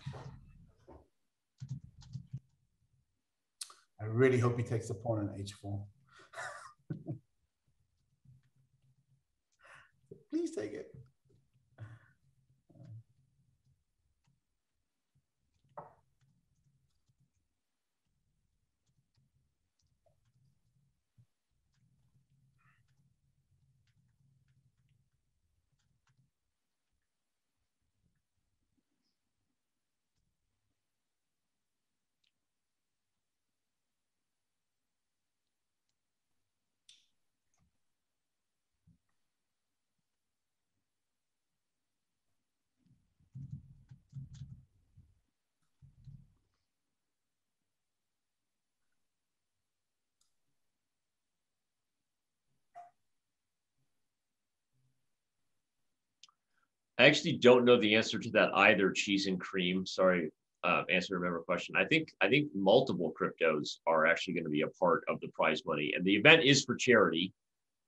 I really hope he takes the pawn on h4. Please take it. I actually don't know the answer to that either, cheese and cream. Sorry, answer to remember question. I think multiple cryptos are actually going to be a part of the prize money, and the event is for charity.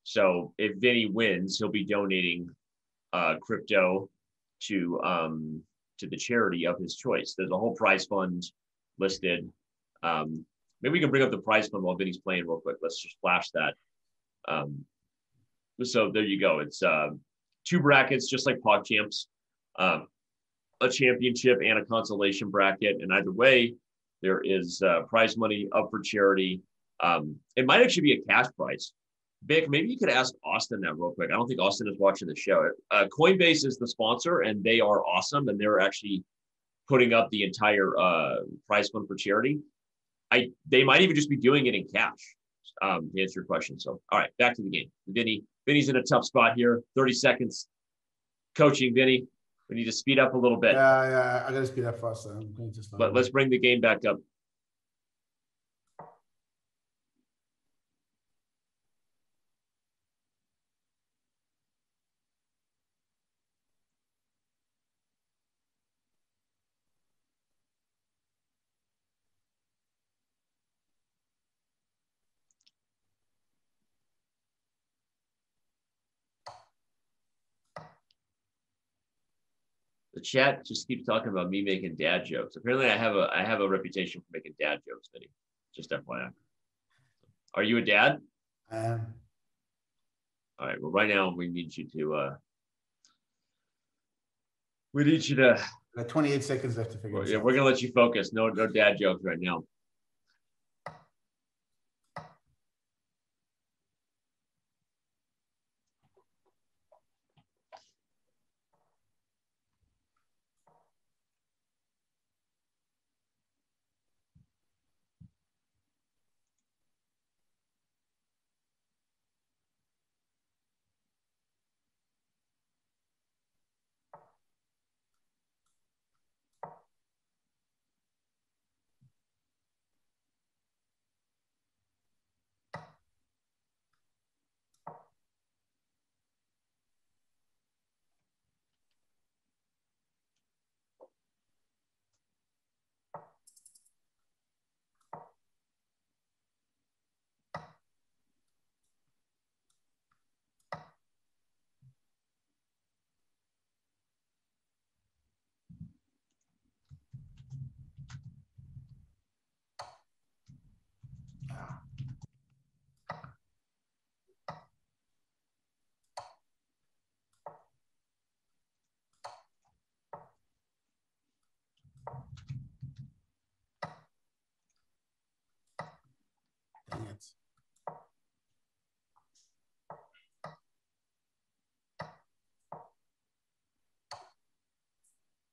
So if Vinny wins, he'll be donating crypto to the charity of his choice. There's a whole prize fund listed. Maybe we can bring up the prize fund while Vinny's playing real quick. Let's just flash that. So there you go. It's two brackets, just like Pog Champs, a championship and a consolation bracket. And either way, there is prize money up for charity. It might actually be a cash prize. Vic, maybe you could ask Austin that real quick. I don't think Austin is watching the show. Coinbase is the sponsor, and they are awesome. And they're actually putting up the entire prize fund for charity. They might even just be doing it in cash, to answer your question. So, all right, back to the game. Vinny's in a tough spot here. 30 seconds coaching, Vinny. We need to speed up a little bit. Yeah, I got to speed up faster. I'm going to stop. But let's bring the game back up. The chat just keeps talking about me making dad jokes. Apparently, I have a reputation for making dad jokes, Vinny. Just FYI. Are you a dad? I am. All right. Well, right now we need you to. We need you to. 28 seconds left to figure. Well, yeah, we're gonna let you focus. No dad jokes right now.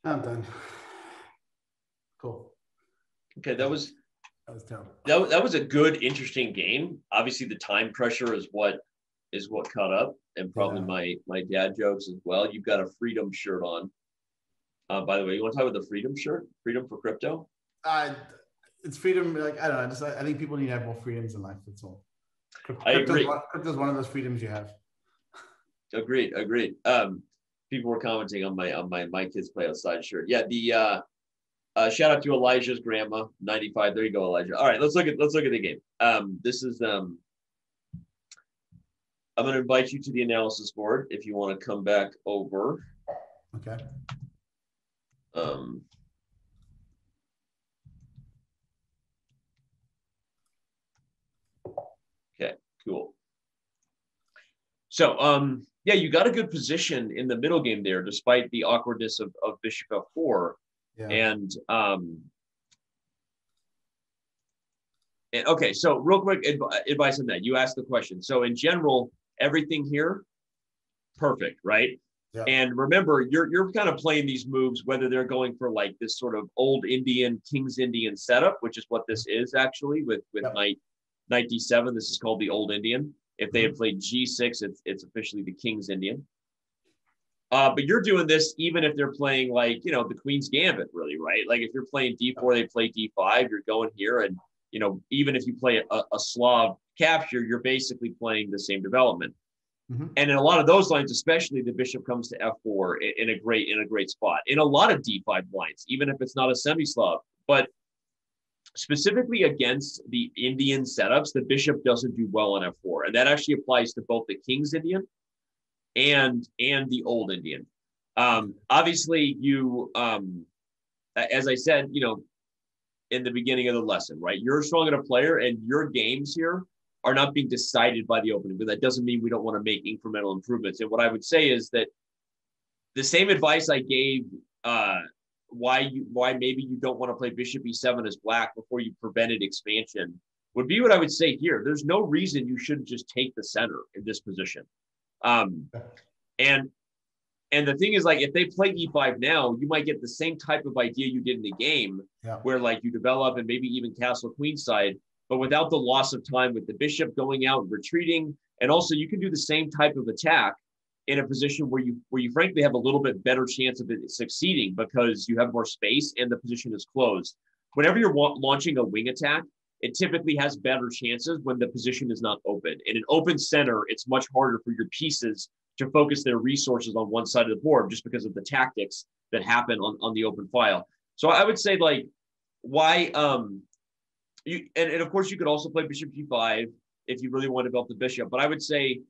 I'm done. Cool. Okay, that was terrible. That was a good, interesting game. Obviously, the time pressure is what caught up, and probably my dad jokes as well. You've got a freedom shirt on. By the way, you want to talk about the freedom shirt? Freedom for crypto? It's freedom. Like, I don't know. I think people need to have more freedoms in life. That's all. I agree. Crypto's one of those freedoms you have. Agreed. People were commenting on my kids play outside shirt. Yeah. Shout out to Elijah's grandma, 95. There you go, Elijah. All right, let's look at the game. This is I'm going to invite you to the analysis board if you want to come back over. Okay. Okay, cool. So, yeah, you got a good position in the middle game there, despite the awkwardness of Bishop F4. Yeah. And okay, so real quick advice on that. You asked the question. So in general, everything here, perfect, right? Yeah. And remember, you're kind of playing these moves, whether they're going for like this sort of old Indian, King's Indian setup, which is what this is actually with knight D7. This is called the Old Indian. If they had played G6, it's officially the King's Indian. But you're doing this even if they're playing like, you know, the Queen's Gambit, really, right? Like if you're playing D4, they play D5, you're going here. And, you know, even if you play a Slav capture, you're basically playing the same development. Mm-hmm. And in a lot of those lines, especially the bishop comes to F4 in a great spot. In a lot of D5 blinds, even if it's not a semi-Slav. But specifically against the Indian setups, the bishop doesn't do well on F4. And that actually applies to both the King's Indian and the Old Indian. Obviously, you, as I said, you know, in the beginning of the lesson, right? You're stronger a player, and your games here are not being decided by the opening, but that doesn't mean we don't want to make incremental improvements. And what I would say is that the same advice I gave, why maybe you don't want to play bishop e7 as black before you prevented expansion, would be what I would say here. There's no reason you shouldn't just take the center in this position. And the thing is, like, if they play E5 now, you might get the same type of idea you did in the game, where like you develop and maybe even castle queenside, but without the loss of time with the bishop going out and retreating. And also you can do the same type of attack in a position where you frankly have a little bit better chance of it succeeding because you have more space and the position is closed. Whenever you're launching a wing attack, it typically has better chances when the position is not open. In an open center, it's much harder for your pieces to focus their resources on one side of the board just because of the tactics that happen on the open file. So I would say, like, why and of course you could also play bishop g5 if you really want to develop the bishop, but I would say,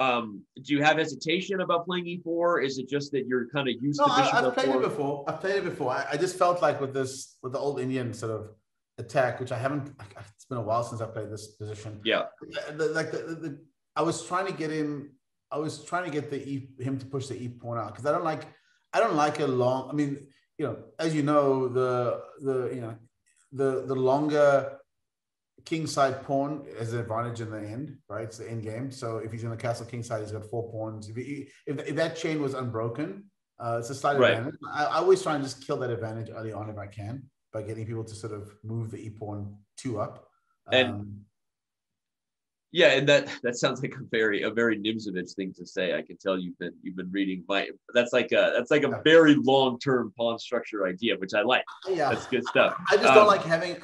do you have hesitation about playing e4? Is it just that you're kind of used to bishop? I've played it before. I just felt like with the Old Indian sort of attack, which I haven't, it's been a while since I played this position. Yeah. I was trying to get him, him to push the E pawn out. Cause I don't like a long, I mean, you know, as you know, the longer king side pawn is an advantage in the end, right? It's the end game. So if he's in the castle king side, he's got 4 pawns. If that chain was unbroken, it's a slight advantage. I always try and just kill that advantage early on if I can, by getting people to sort of move the e-pawn 2 up. And that sounds like a very Nimzowitsch thing to say. I can tell you've been reading my, that's like a very long-term pawn structure idea, which I like. Yeah. That's good stuff. I just don't like having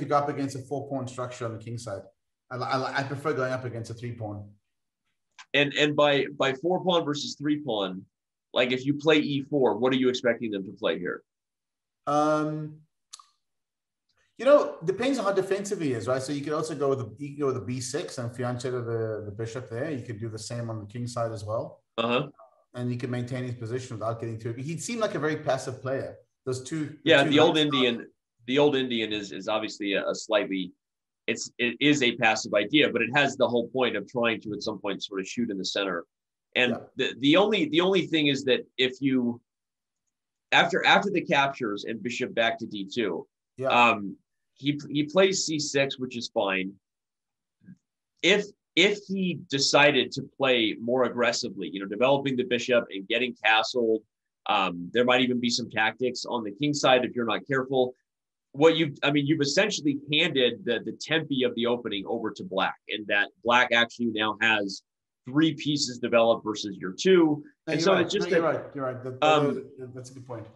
to go up against a 4-pawn structure on the king side. I prefer going up against a 3-pawn. And by 4-pawn versus 3-pawn, like if you play e4, what are you expecting them to play here? You know, depends on how defensive he is, right? So you could also go with the b6 and fianchetto the bishop there. You could do the same on the king side as well. And you can maintain his position without getting too. He'd seem like a very passive player. The old Indian is obviously a slightly, it is a passive idea, but it has the whole point of trying to at some point sort of shoot in the center. And the only thing is that if you after the captures and bishop back to d2. Yeah. He plays c6, which is fine. If he decided to play more aggressively, you know, developing the bishop and getting castled There might even be some tactics on the king side if you're not careful. What you've, I mean, you've essentially handed the tempi of the opening over to black, and that black actually now has three pieces developed versus your two. And so it's just, you're right. You're right. That's a good point.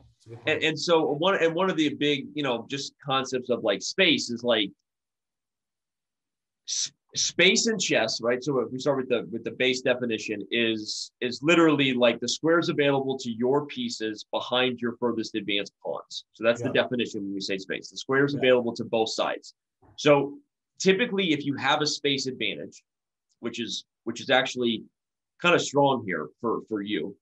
And so one of the big, you know, just concepts of like space is like space in chess, right? So if we start with the base definition is literally like the squares available to your pieces behind your furthest advanced pawns. So that's the definition when we say space, the squares available to both sides. So typically if you have a space advantage, which is actually kind of strong here for you,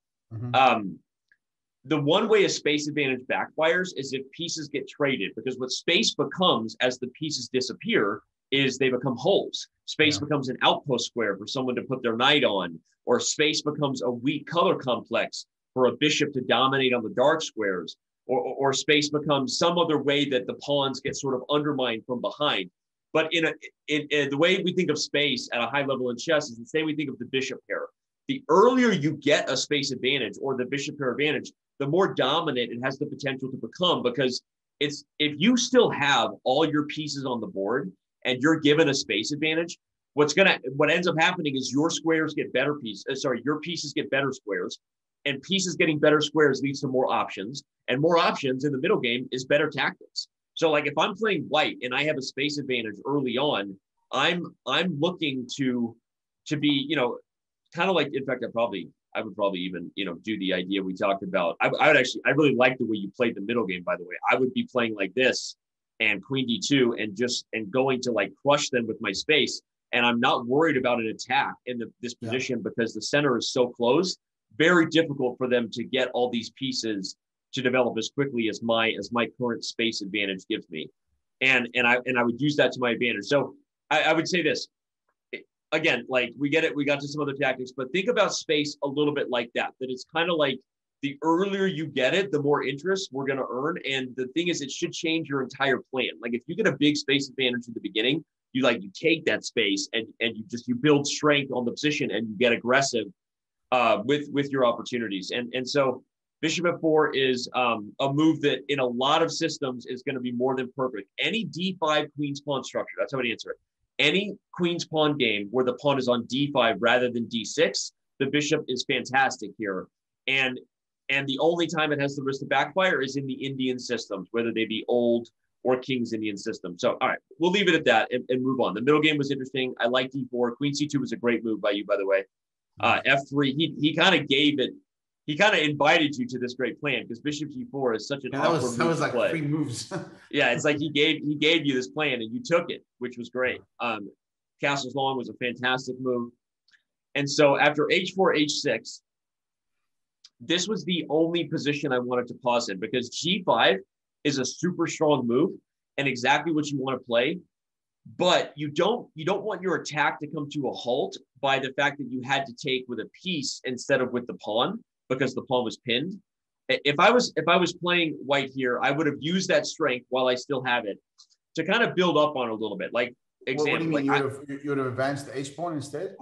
the one way a space advantage backfires is if pieces get traded, because what space becomes as the pieces disappear is they become holes. Space becomes an outpost square for someone to put their knight on, or space becomes a weak color complex for a bishop to dominate on the dark squares, or space becomes some other way that the pawns get sort of undermined from behind. But in the way we think of space at a high level in chess is the same we think of the bishop pair. The earlier you get a space advantage or the bishop pair advantage, the more dominant it has the potential to become, because it's, if you still have all your pieces on the board and you're given a space advantage, what ends up happening is your squares get better pieces. Sorry, your pieces get better squares, and pieces getting better squares leads to more options, and more options in the middle game is better tactics. So like if I'm playing white and I have a space advantage early on, I'm looking to be, you know, kind of like, in fact, I would probably even, you know, do the idea we talked about. I really like the way you played the middle game, by the way. I would be playing like this and Queen D2 and going to like crush them with my space. And I'm not worried about an attack in this position because the center is so close, very difficult for them to get all these pieces to develop as quickly as my current space advantage gives me. And I would use that to my advantage. So I would say this. Again, like we got to some other tactics, but think about space a little bit like that, that it's kind of like the earlier you get it, the more interest we're going to earn. And the thing is, it should change your entire plan. Like if you get a big space advantage at the beginning, you take that space and you build strength on the position and you get aggressive with your opportunities. And so bishop f4 is a move that in a lot of systems is going to be more than perfect. Any d5 queen's pawn structure, that's how I'd answer it. Any queen's pawn game where the pawn is on d5 rather than d6, the bishop is fantastic here. And the only time it has the risk to backfire is in the Indian systems, whether they be old or King's Indian system. So, all right, we'll leave it at that and move on. The middle game was interesting. I like d4. Queen c2 was a great move by you, by the way. F3, he kind of gave it. He kind of invited you to this great plan because bishop g4 is such an awkward move. That was like play. 3 moves. Yeah, it's like he gave you this plan and you took it, which was great. Castles long was a fantastic move. And so after h4, h6, this was the only position I wanted to pause in because g5 is a super strong move and exactly what you want to play. But you don't want your attack to come to a halt by the fact that you had to take with a piece instead of with the pawn, because the pawn was pinned. If I was playing white here, I would have used that strength while I still have it to kind of build up on it a little bit. Like example, well, you would have advanced the h pawn instead,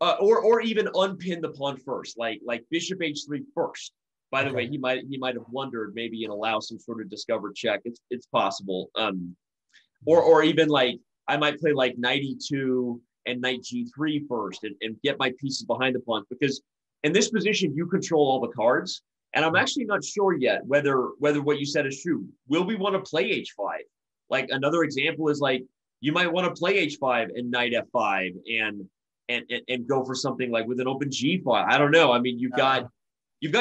or even unpin the pawn first, like bishop h3 first. By the way, he might have wondered maybe and allow some sort of discover check. It's possible. Or even like I might play like knight e2 and knight g3 first and get my pieces behind the pawn, because in this position, you control all the cards. And I'm actually not sure yet whether what you said is true. Will we want to play h5? Like another example is like, you might want to play h5 and knight f5 and go for something like with an open g5. I don't know. I mean, you've got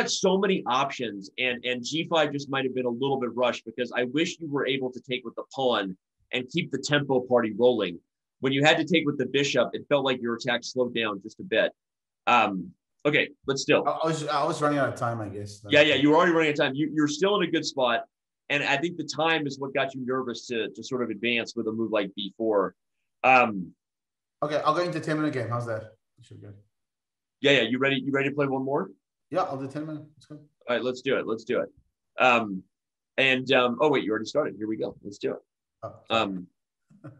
so many options, and g5 just might've been a little bit rushed because I wish you were able to take with the pawn and keep the tempo party rolling. When you had to take with the bishop, it felt like your attack slowed down just a bit. Okay, but still. I was running out of time, I guess. Yeah, you were already running out of time. You're still in a good spot. And I think the time is what got you nervous to sort of advance with a move like B4. Okay, I'll go into 10-minute game. How's that? That should be good. Yeah, you ready? You ready to play one more? Yeah, I'll do 10 minutes. Let's go. All right, let's do it. Oh wait, you already started. Here we go. Let's do it.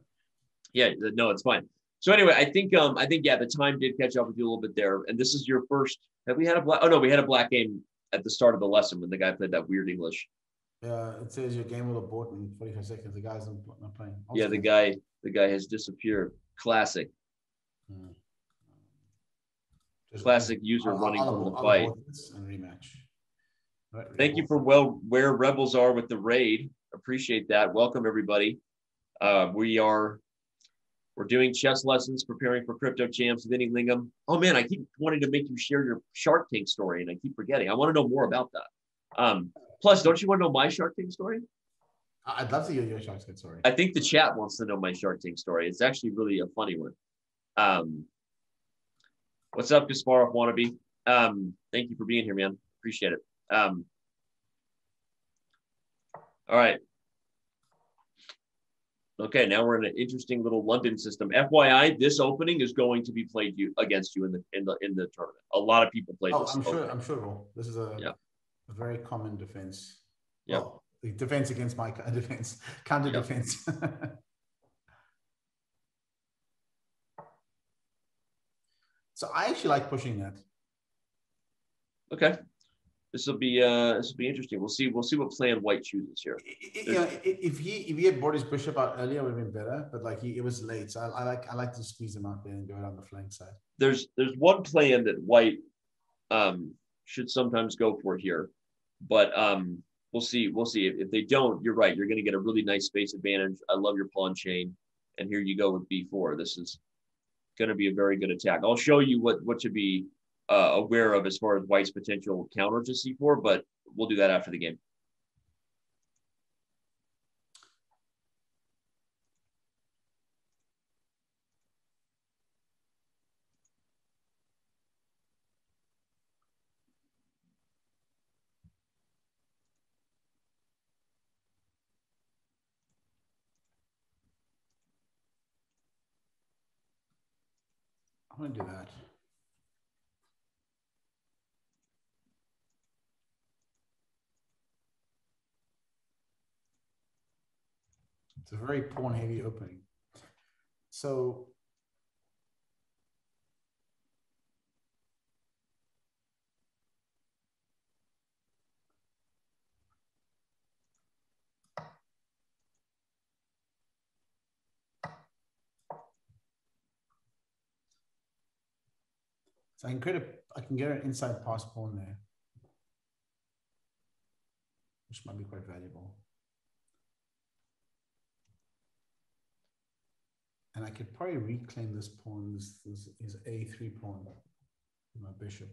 Yeah, no, it's fine. So anyway, I think the time did catch up with you a little bit there. And this is your first, have we had a black game at the start of the lesson when the guy played that weird English. Yeah, it says your game will abort in 45 seconds. The guy's not playing. Also, yeah, the guy has disappeared. Classic. Classic user running from the fight. And rematch. Right, thank you for where Rebels are with the raid. Appreciate that. Welcome everybody. We're doing chess lessons, preparing for Crypto Champs. Vinny Lingham. Oh man, I keep wanting to make you share your Shark Tank story, and I keep forgetting. I want to know more about that. Plus, don't you want to know my Shark Tank story? I'd love to hear your Shark Tank story. I think the chat wants to know my Shark Tank story. It's actually really a funny one. What's up, Kasparov wannabe? Thank you for being here, man. Appreciate it. All right. Okay, now we're in an interesting little London system. FYI, this opening is going to be played against you in the tournament. A lot of people play this. I'm sure. This is a very common defense. Yeah, well, defense against my defense, counter defense. So I actually like pushing that. Okay. This will be interesting. We'll see what plan White chooses here. Yeah, if he had brought his bishop out earlier, it would have been better. But like it was late, so I like to squeeze him out there and go down the flank side. There's one plan that White should sometimes go for here, but we'll see if they don't. You're right. You're going to get a really nice space advantage. I love your pawn chain, and here you go with b4. This is going to be a very good attack. I'll show you what should be aware of as far as White's potential counter to c4, but we'll do that after the game. I'm going to do that. It's a very pawn-heavy opening. So I can get an inside pass pawn there, which might be quite valuable. And I could probably reclaim this pawn, this is a3 pawn, my bishop.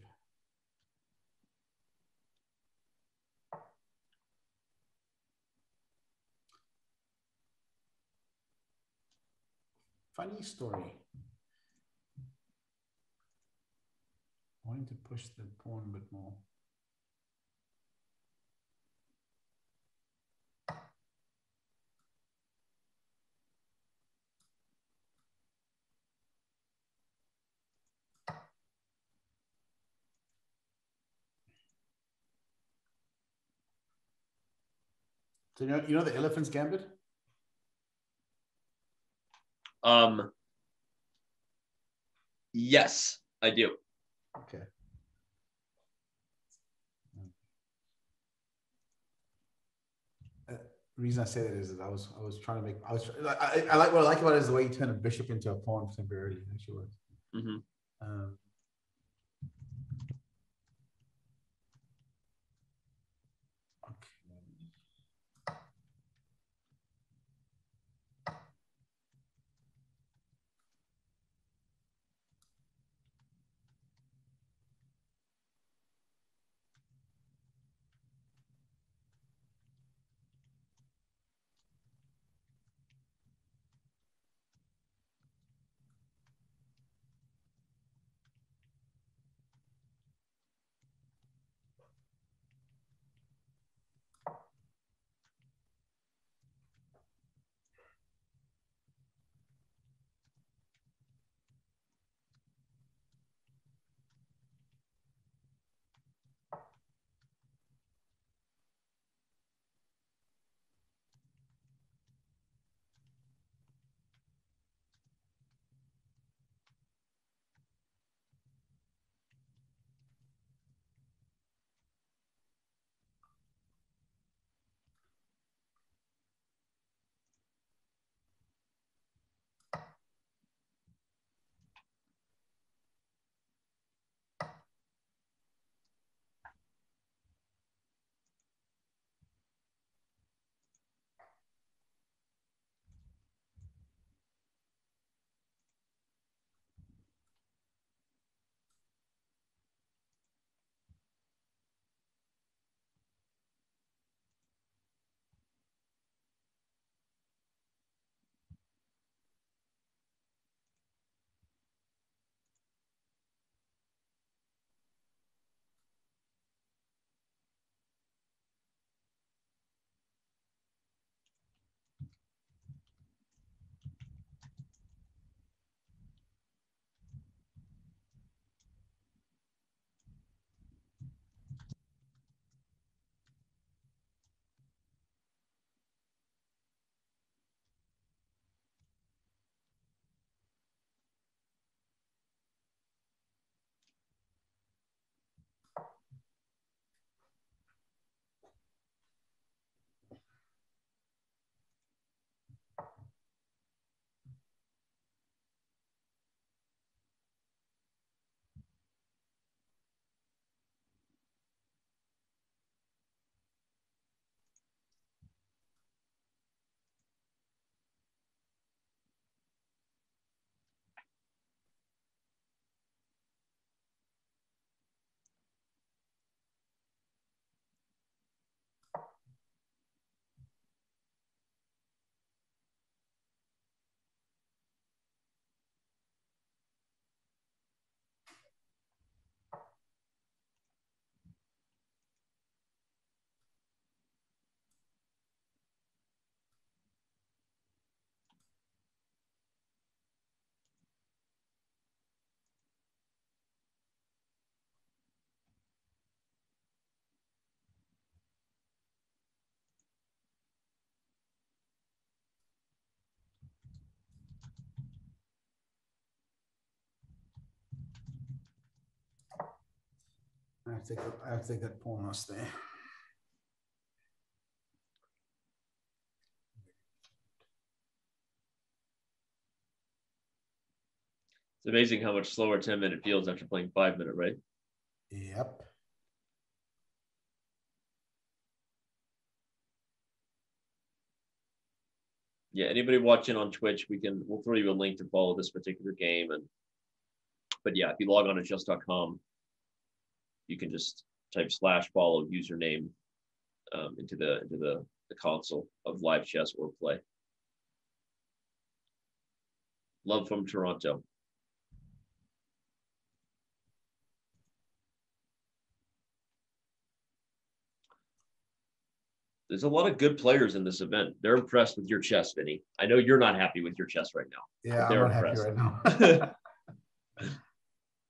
Funny story. I wanted to push the pawn a bit more. So you know the elephant's gambit? Yes, I do. Okay. The reason I say that is that I was trying to make I like what I like about it is the way you turn a bishop into a pawn temporarily. Actually works. Mm-hmm. I have to take that pawn loss there. It's amazing how much slower 10-minute feels after playing 5-minute, right? Yep. Yeah, anybody watching on Twitch, we'll throw you a link to follow this particular game. But yeah, if you log on to Chess.com, you can just type /follow username into the console of live chess or play. Love from Toronto. There's a lot of good players in this event. They're impressed with your chess, Vinny. I know you're not happy with your chess right now. Yeah, I'm not happy right now.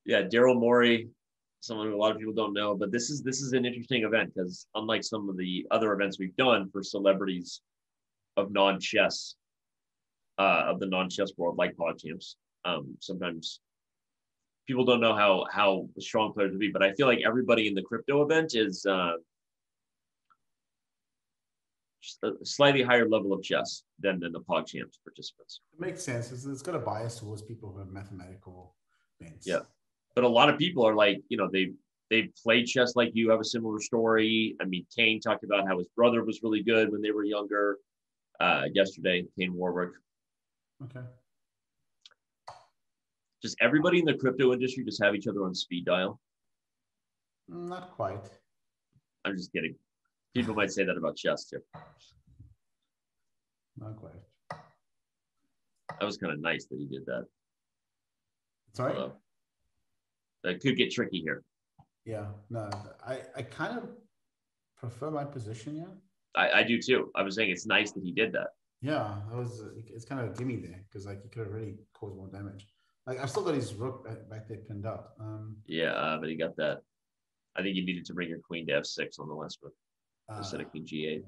Yeah, Daryl Morey, someone who a lot of people don't know, but this is an interesting event because unlike some of the other events we've done for celebrities of non-chess, of the non-chess world, like Pod Champs, sometimes people don't know how strong players will be, but I feel like everybody in the crypto event is a slightly higher level of chess than the Pod Champs participants. It makes sense. It's got a bias towards people who have mathematical things. Yeah, but a lot of people are like, you know, they played chess like you, have a similar story. I mean, Kane talked about how his brother was really good when they were younger. Yesterday, Kane Warwick. Okay. Just everybody in the crypto industry just have each other on speed dial. Not quite. I'm just kidding. People might say that about chess too. Not quite. That was kind of nice that he did that. Sorry? That could get tricky here. Yeah, no, I kind of prefer my position, yeah. I do too. I was saying it's nice that he did that. Yeah, that was, it's kind of a gimme there because like he could have really caused more damage. Like I've still got his rook back there pinned up. Yeah, but he got that. I think you needed to bring your queen to f6 on the last move. Instead of King G8.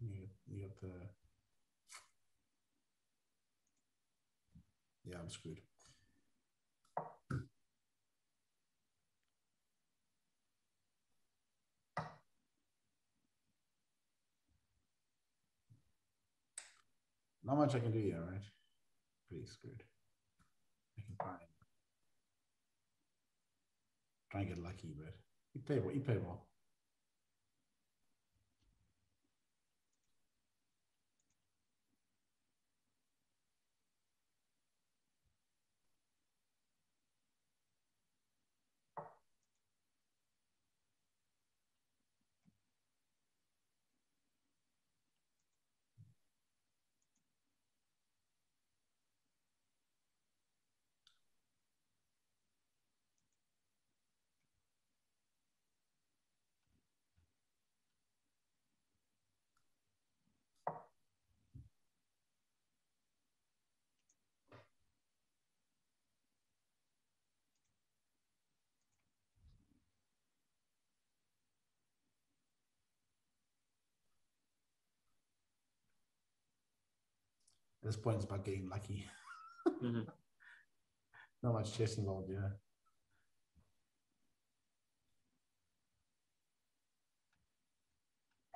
You got the... Yeah, I'm screwed. Not much I can do here, right? Pretty screwed. I can find. Try and get lucky, but you play well. At this point, it's about getting lucky. Mm-hmm. Not much chess involved, yeah.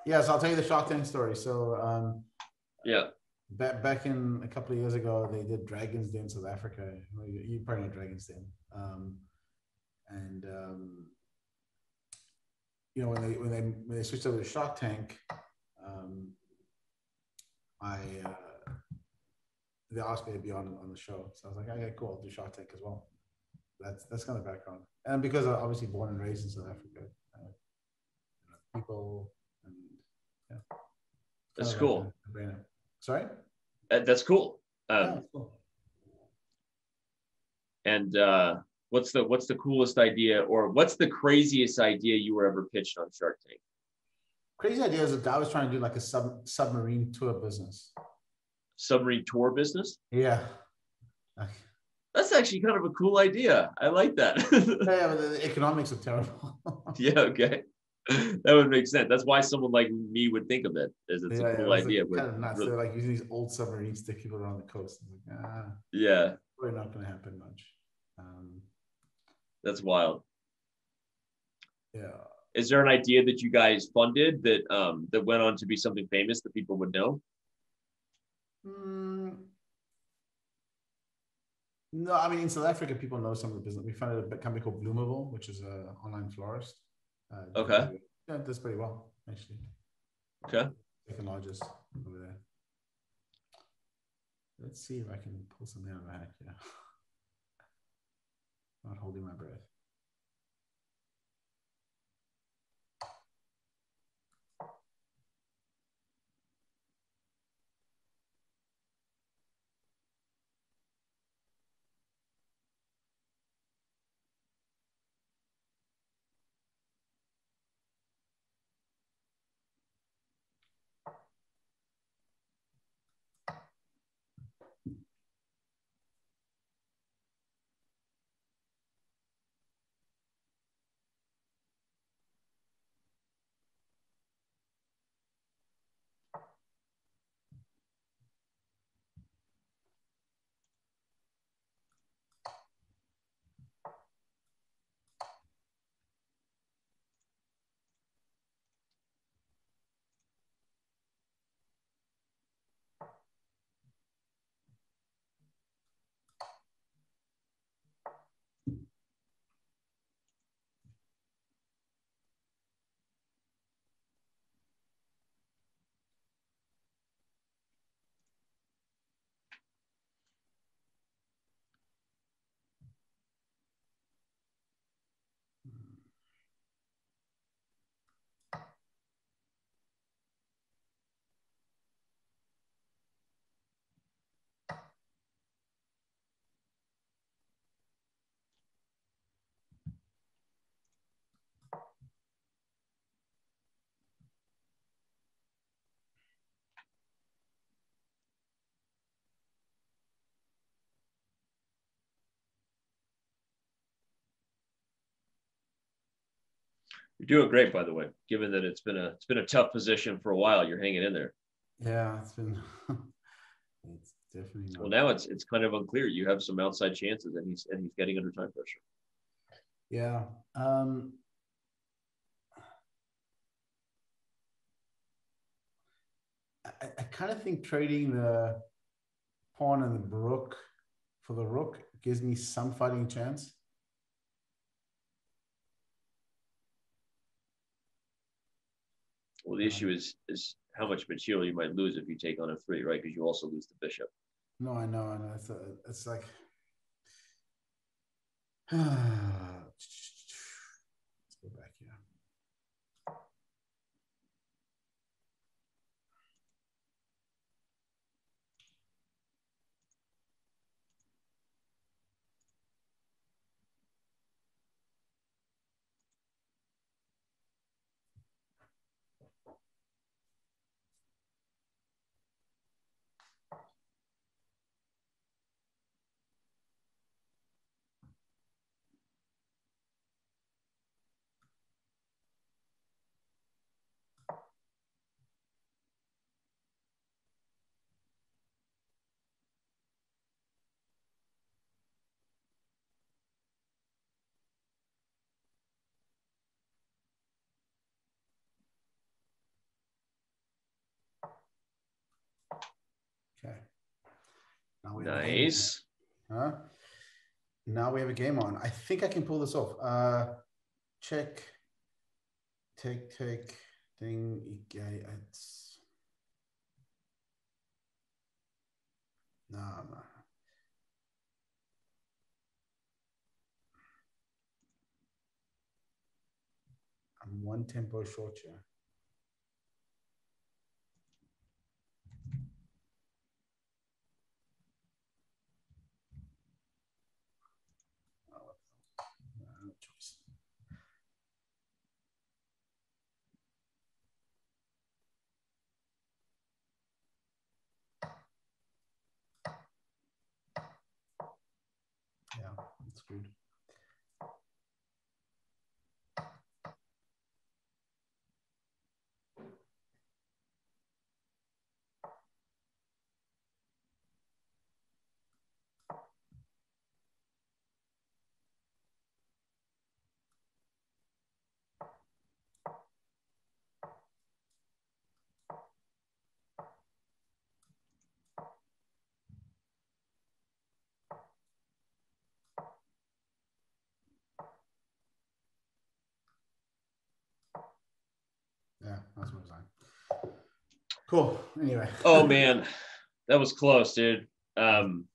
Yeah, so I'll tell you the Shark Tank story. So, yeah, back in a couple of years ago, they did Dragon's Den South Africa. Well, you probably know Dragon's Den, you know when they switched over to Shark Tank, They asked me to be on the show. So I was like, okay, cool, I'll do Shark Tank as well. That's kind of background. And because I'm obviously born and raised in South Africa, people, and yeah. That's cool. Sorry? That's cool. Yeah, that's cool. And what's the coolest idea or what's the craziest idea you were ever pitched on Shark Tank? Crazy idea is that I was trying to do like a submarine tour business. Submarine tour business? Yeah. That's actually kind of a cool idea. I like that. Yeah, but the economics are terrible. Yeah, okay. That would make sense. That's why someone like me would think of it, as it's a cool idea. Like, kind of nuts. They're like using these old submarines to keep around the coast. Like, ah, yeah. Probably not going to happen much. That's wild. Yeah. Is there an idea that you guys funded that that went on to be something famous that people would know? No, I mean, in South Africa, people know some of the business. We funded a company called Bloomable, which is an online florist. Okay. Yeah, it does pretty well, actually. Okay. Second largest over there. Let's see if I can pull something out of my hat here. Not holding my breath. You're doing great, by the way, given that it's been a tough position for a while. You're hanging in there. Yeah, it's been it's definitely not. Well, now it's kind of unclear. You have some outside chances, and he's getting under time pressure. Yeah. I kind of think trading the pawn and the rook for the rook gives me some fighting chance. Well, the issue is how much material you might lose if you take on a three, right? Because you also lose the bishop. No, I know. It's like let's go back here. Okay. Now we nice. Huh? Now we have a game on. I think I can pull this off. Check. Take. Thing. It's... No. I'm one tempo short here. That's good. That's what it was like. Cool. Anyway. Oh man, that was close, dude. I'm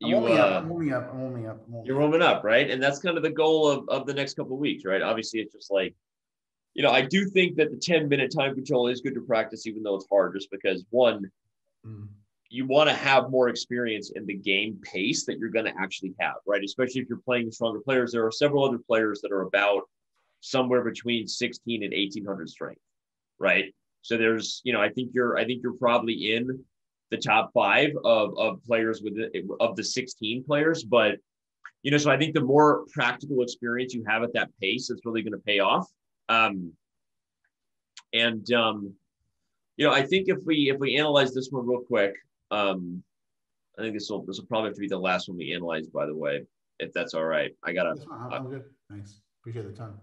warming up. You're warming up, right? And that's kind of the goal of the next couple of weeks, right? Obviously, it's just like, you know, I do think that the 10-minute time control is good to practice, even though it's hard, just because one, you want to have more experience in the game pace that you're going to actually have, right? Especially if you're playing stronger players. There are several other players that are about somewhere between 16 and 1800 strength, right? So there's, you know, I think you're probably in the top five of players of the 16 players, but, you know, so I think the more practical experience you have at that pace, it's really going to pay off. You know, I think if we analyze this one real quick, I think this will probably have to be the last one we analyze, by the way, if that's all right. I'm good. Thanks. Appreciate the time.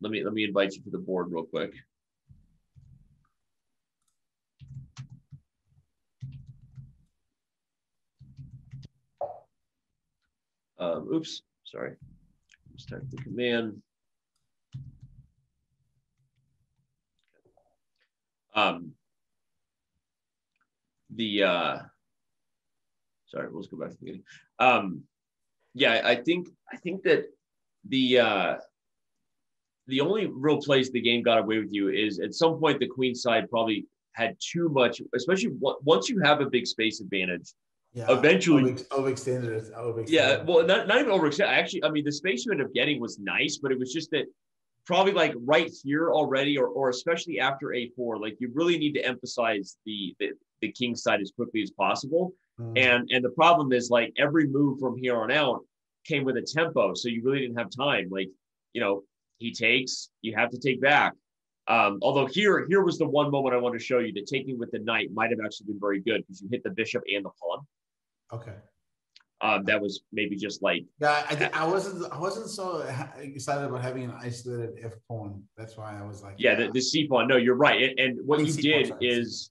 Let me invite you to the board real quick. Oops, sorry. Just type the command. Sorry, let's go back to the beginning. Yeah, I think that the only real place the game got away with you is at some point the queen side probably had too much, especially once you have a big space advantage. Yeah, eventually overextended. Yeah, well, not even overextended. Actually, I mean, the space you ended up getting was nice, but it was just that probably like right here already, or especially after A4, like you really need to emphasize the king side as quickly as possible. And the problem is like every move from here on out came with a tempo, so you really didn't have time. Like, you know, he takes, you have to take back. Although here was the one moment I want to show you that taking with the knight might have actually been very good because you hit the bishop and the pawn. Okay. That was maybe just like, yeah, I wasn't so excited about having an isolated F pawn. That's why I was like, yeah, yeah. The C pawn. No, you're right. And what you did is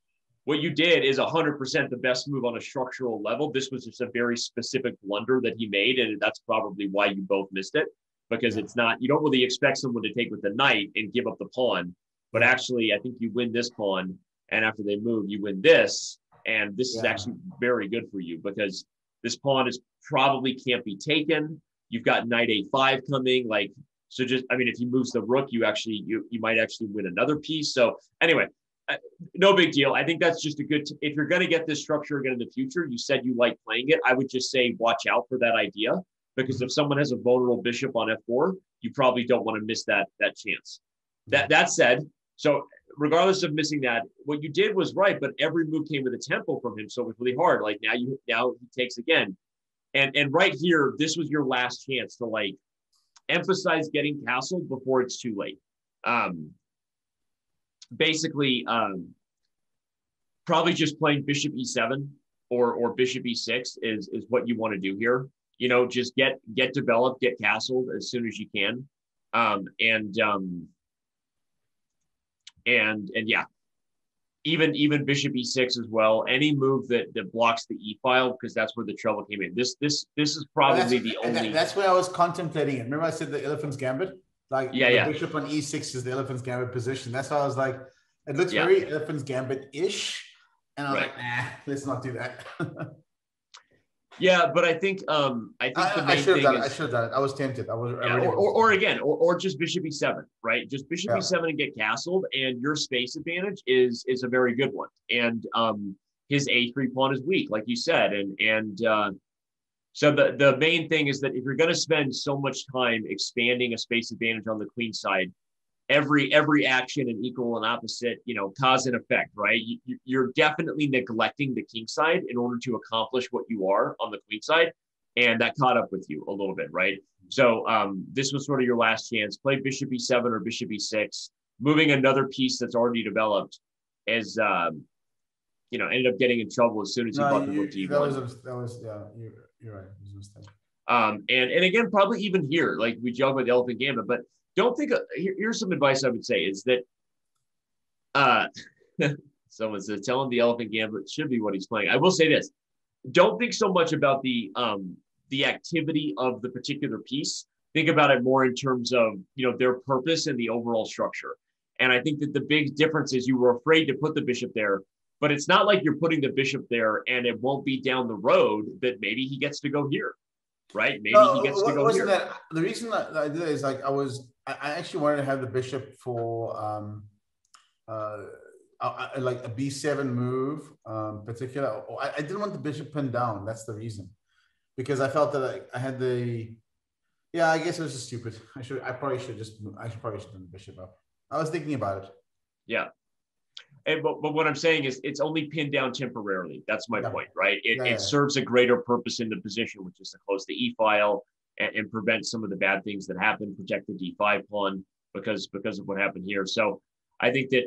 100% the best move on a structural level. This was just a very specific blunder that he made, and that's probably why you both missed it, because it's not, you don't really expect someone to take with the knight and give up the pawn, but actually I think you win this pawn, and after they move, you win this, and this is actually very good for you because this pawn is probably can't be taken. You've got knight a5 coming, like, so just, I mean, if he moves the rook, you actually, you might actually win another piece. So anyway, no big deal. I think that's just a good, if you're going to get this structure again in the future, you said you like playing it, I would just say, watch out for that idea, because if someone has a vulnerable bishop on F4, you probably don't want to miss that chance. That said, so regardless of missing that, what you did was right, but every move came with a tempo from him, so it was really hard. Like now he takes again, and right here, this was your last chance to like emphasize getting castled before it's too late. Probably just playing bishop e7 or bishop e6 is what you want to do here. You know, just get developed, get castled as soon as you can, and yeah, even bishop e6 as well. Any move that blocks the e file, because that's where the trouble came in. This is probably the only. That's where I was contemplating it. Remember I said the elephant's gambit, like bishop on e6 is the elephant's gambit position. That's why I was like, it looks very elephant's gambit ish, and I was like, nah, let's not do that. Yeah, but I think the main thing is, I should have done it. I was tempted. Or just bishop e7, right? Just bishop e7 and get castled, and your space advantage is a very good one. And his a3 pawn is weak, like you said. So the main thing is that if you're going to spend so much time expanding a space advantage on the queen side, every action and equal and opposite, you know, cause and effect, right? You're definitely neglecting the king side in order to accomplish what you are on the queen side. And that caught up with you a little bit, right? So this was sort of your last chance. Play bishop e7 or bishop e6, moving another piece that's already developed as, you know, ended up getting in trouble as soon as he brought the rook to e1. You're right. It was a mistake. And again, probably even here, like we joke about the elephant gambit, but don't think. Here's some advice I would say is that someone says, tell him the elephant gambit should be what he's playing. I will say this: don't think so much about the activity of the particular piece. Think about it more in terms of, you know, their purpose and the overall structure. And I think that the big difference is you were afraid to put the bishop there, but it's not like you're putting the bishop there and it won't be down the road that maybe he gets to go here, right? Maybe he gets to go here. That, the reason that I did it is like I actually wanted to have the bishop for like a B7 move particular. I didn't want the bishop pinned down. That's the reason. Because I felt that I had the, yeah, I guess it was just stupid. I probably should have done the bishop up. I was thinking about it. Yeah. And, but what I'm saying is it's only pinned down temporarily. That's my point, right? It serves a greater purpose in the position, which is to close the e-file and prevent some of the bad things that happen, protect the d5 pawn because of what happened here. So I think that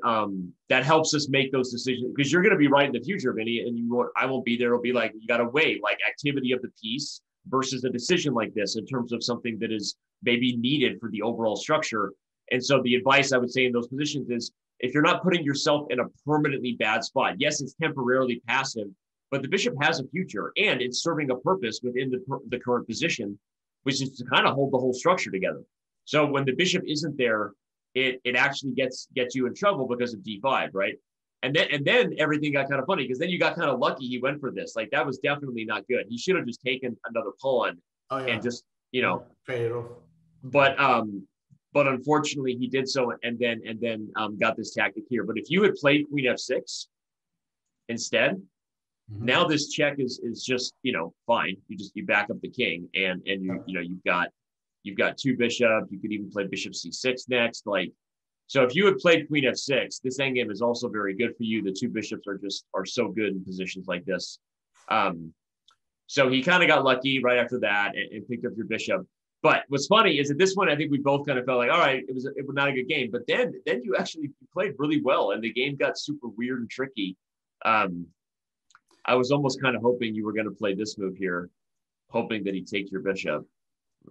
that helps us make those decisions, because you're going to be right in the future, Vinny, and you won't, I won't be there. It'll be like, you got to weigh like activity of the piece versus a decision like this in terms of something that is maybe needed for the overall structure. And so the advice I would say in those positions is, if you're not putting yourself in a permanently bad spot, yes, it's temporarily passive, but the bishop has a future and it's serving a purpose within the current position, which is to kind of hold the whole structure together. So when the bishop isn't there, it actually gets you in trouble because of d5, right? And then everything got kind of funny, because then you got kind of lucky he went for this. Like, that was definitely not good. He should have just taken another pawn and just, you know, but unfortunately he did so and then got this tactic here. But if you had played queen f6 instead, now this check is just, you know, fine. You back up the king and you know, you've got two bishops. You could even play bishop c6 next. Like, so if you had played queen f6, this endgame is also very good for you. The two bishops are so good in positions like this. So he kind of got lucky right after that and picked up your bishop. But what's funny is that this one, I think we both kind of felt like, all right, it was not a good game. But then you actually played really well, and the game got super weird and tricky. I was almost kind of hoping you were going to play this move here, hoping that he'd take your bishop.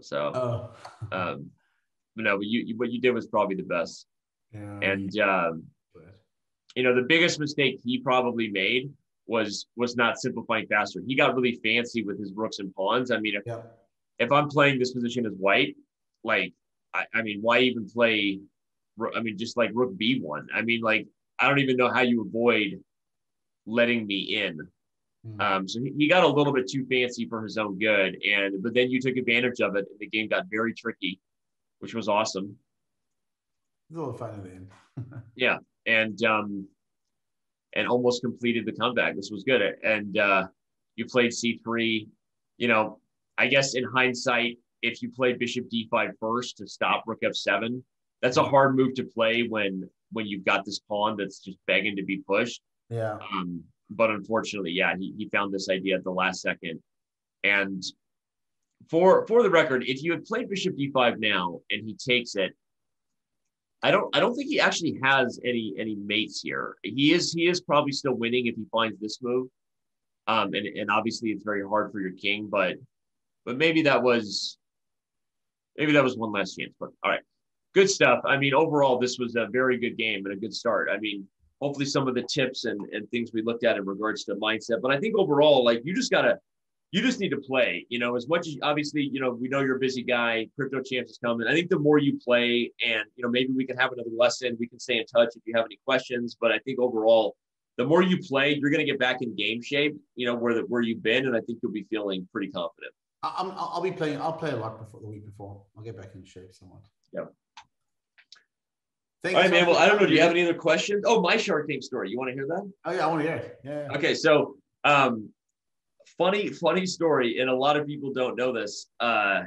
So, no, what you did was probably the best. Yeah, and, you know, the biggest mistake he probably made was not simplifying faster. He got really fancy with his rooks and pawns. I mean, if I'm playing this position as white, like, I mean, why even play, I mean, just like rook B1. I mean, like, I don't even know how you avoid letting me in. So he got a little bit too fancy for his own good, but then you took advantage of it, and the game got very tricky, which was awesome. A little fun at the end. Yeah, and almost completed the comeback. This was good, and you played c3. You know, I guess in hindsight, if you played bishop d5 first to stop rook f7, that's a hard move to play when you've got this pawn that's just begging to be pushed. Yeah. But unfortunately, yeah, he found this idea at the last second. And for the record, if you had played bishop d5 now and he takes it, I don't think he actually has any mates here. He is probably still winning if he finds this move. And obviously it's very hard for your king, but maybe that was one last chance. But all right, good stuff. I mean, overall, this was a very good game and a good start. I mean, hopefully some of the tips and things we looked at in regards to mindset. But I think overall, like, you just need to play, you know, as much as, obviously, you know, we know you're a busy guy, Crypto Champs is coming. I think the more you play, and, you know, maybe we can have another lesson, we can stay in touch if you have any questions. But I think overall, the more you play, you're going to get back in game shape, you know, where you've been. And I think you'll be feeling pretty confident. I'll play a lot before the week before. I'll get back in shape somewhat. Yeah. All right, man. Well, I don't know. Do you have any other questions? Oh, my Shark Tank story. You want to hear that? Oh, yeah, I want to hear it. Yeah. Okay, so funny story, and a lot of people don't know this. A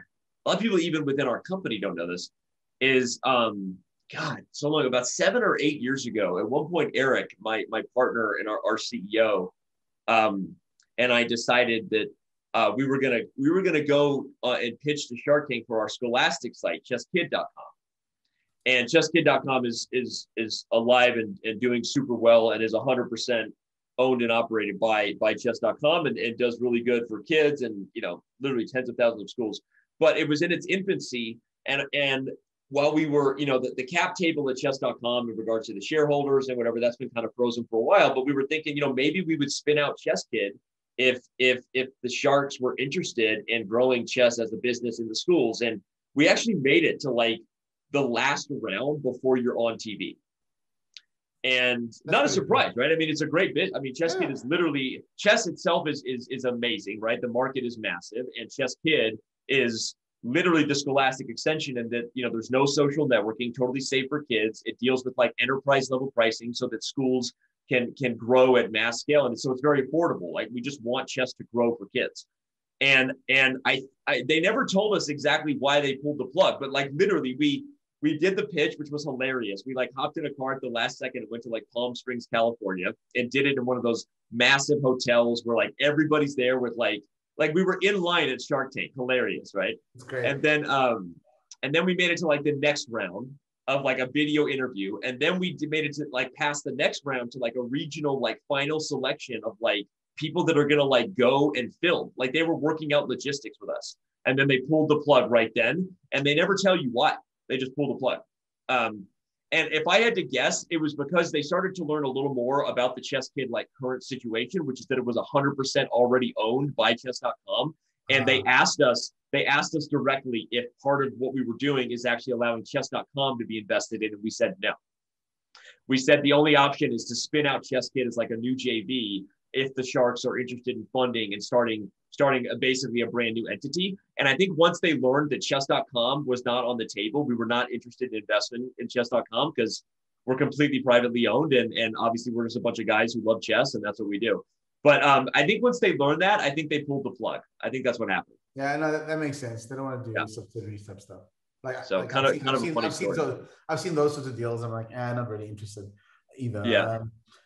lot of people, even within our company, don't know this. Is God, so long, about 7 or 8 years ago, at one point, Eric, my partner and our CEO, and I decided that we were gonna go and pitch to Shark Tank for our Scholastic site, ChessKid.com. And ChessKid.com is alive and doing super well, and is 100% owned and operated by Chess.com, and does really good for kids, and, you know, literally tens of thousands of schools. But it was in its infancy, and while we were, you know, the cap table at Chess.com in regards to the shareholders and whatever, that's been kind of frozen for a while. But we were thinking, you know, maybe we would spin out ChessKid if the Sharks were interested in growing chess as a business in the schools. And we actually made it to like the last round before you're on TV. And that's not a surprise, right? I mean, it's a great bit. I mean, ChessKid is literally, chess itself is amazing, right? The market is massive, and ChessKid is literally the scholastic extension, and that, you know, there's no social networking, totally safe for kids. It deals with like enterprise level pricing so that schools can grow at mass scale. And so it's very affordable. Like, we just want chess to grow for kids. And I they never told us exactly why they pulled the plug, but like literally we did the pitch, which was hilarious. We like hopped in a car at the last second and went to like Palm Springs, California, and did it in one of those massive hotels where like everybody's there with like we were in line at Shark Tank. Hilarious, right? And then we made it to like the next round of like a video interview. And then we made it to like past the next round to like a regional, like final selection of like people that are going to like go and film. Like, they were working out logistics with us. And then they pulled the plug right then. And they never tell you why. They just pulled the plug. And if I had to guess, it was because they started to learn a little more about the ChessKid like current situation, which is that it was 100% already owned by Chess.com. And they asked us directly if part of what we were doing is actually allowing Chess.com to be invested in. And we said no. We said the only option is to spin out ChessKid as like a new JV if the Sharks are interested in funding and starting basically a brand new entity. And I think once they learned that Chess.com was not on the table, we were not interested in investment in Chess.com because we're completely privately owned. And obviously we're just a bunch of guys who love chess, and that's what we do. But I think once they learned that, I think they pulled the plug. I think that's what happened. Yeah, no, that makes sense. They don't want to do subsidiary type stuff. Like, so like I've seen those sorts of deals. I'm like, I'm not really interested either. Yeah.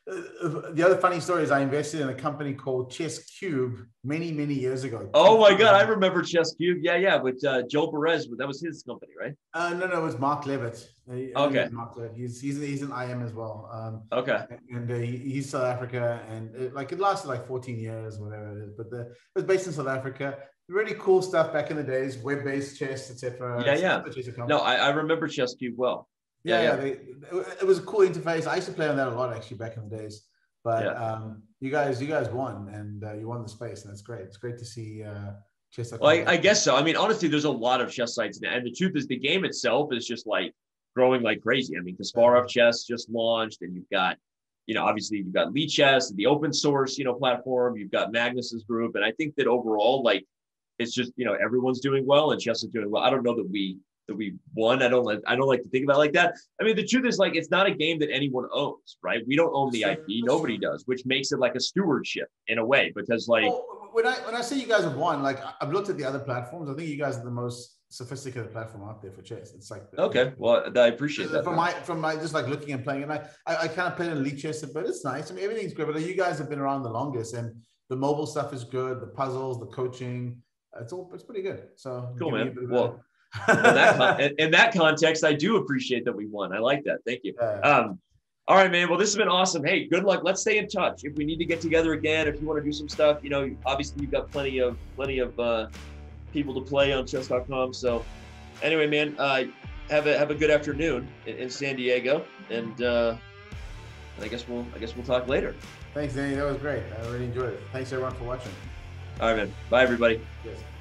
The other funny story is I invested in a company called Chess Cube many, many years ago. Oh my God, I remember Chess Cube. Yeah, with Joel Perez. That was his company, right? No, it was Mark Levitt. Okay. Mark Levitt. He's an IM as well. Okay. And he's South Africa, and it lasted like 14 years, whatever it is. But it was based in South Africa. Really cool stuff back in the days, web-based chess, etc. Yeah. No, I remember Chess Cube well. It was a cool interface. I used to play on that a lot actually back in the days. But you guys won, and you won the space, and that's great. It's great to see chess. Well, I guess so. I mean, honestly, there's a lot of chess sites now, and the truth is, the game itself is just like growing like crazy. I mean, Kasparov Chess just launched, and you've got, obviously you've got Lee Chess, the open source, platform. You've got Magnus's group, and I think that overall, like, it's just everyone's doing well, and chess is doing well. I don't know that we won. I don't like to think about it like that. I mean, the truth is, like, it's not a game that anyone owns, right? We don't own the IP. Nobody does, which makes it like a stewardship in a way, because like, when I say you guys have won, like, I've looked at the other platforms. I think you guys are the most sophisticated platform out there for chess. It's like I appreciate that. From my just like looking and playing, and I kind of played in League chess, but it's nice. I mean, everything's good, but you guys have been around the longest, and the mobile stuff is good, the puzzles, the coaching, it's pretty good. So cool, man. In that context, I do appreciate that we won. I like that. Thank you. All right, man. Well, this has been awesome. Hey, good luck. Let's stay in touch. If we need to get together again, if you want to do some stuff, obviously you've got plenty of people to play on chess.com. So anyway, man, have a good afternoon in San Diego, and I guess we'll talk later. Thanks, Danny. That was great. I really enjoyed it. Thanks everyone for watching. All right, man. Bye, everybody. Yes.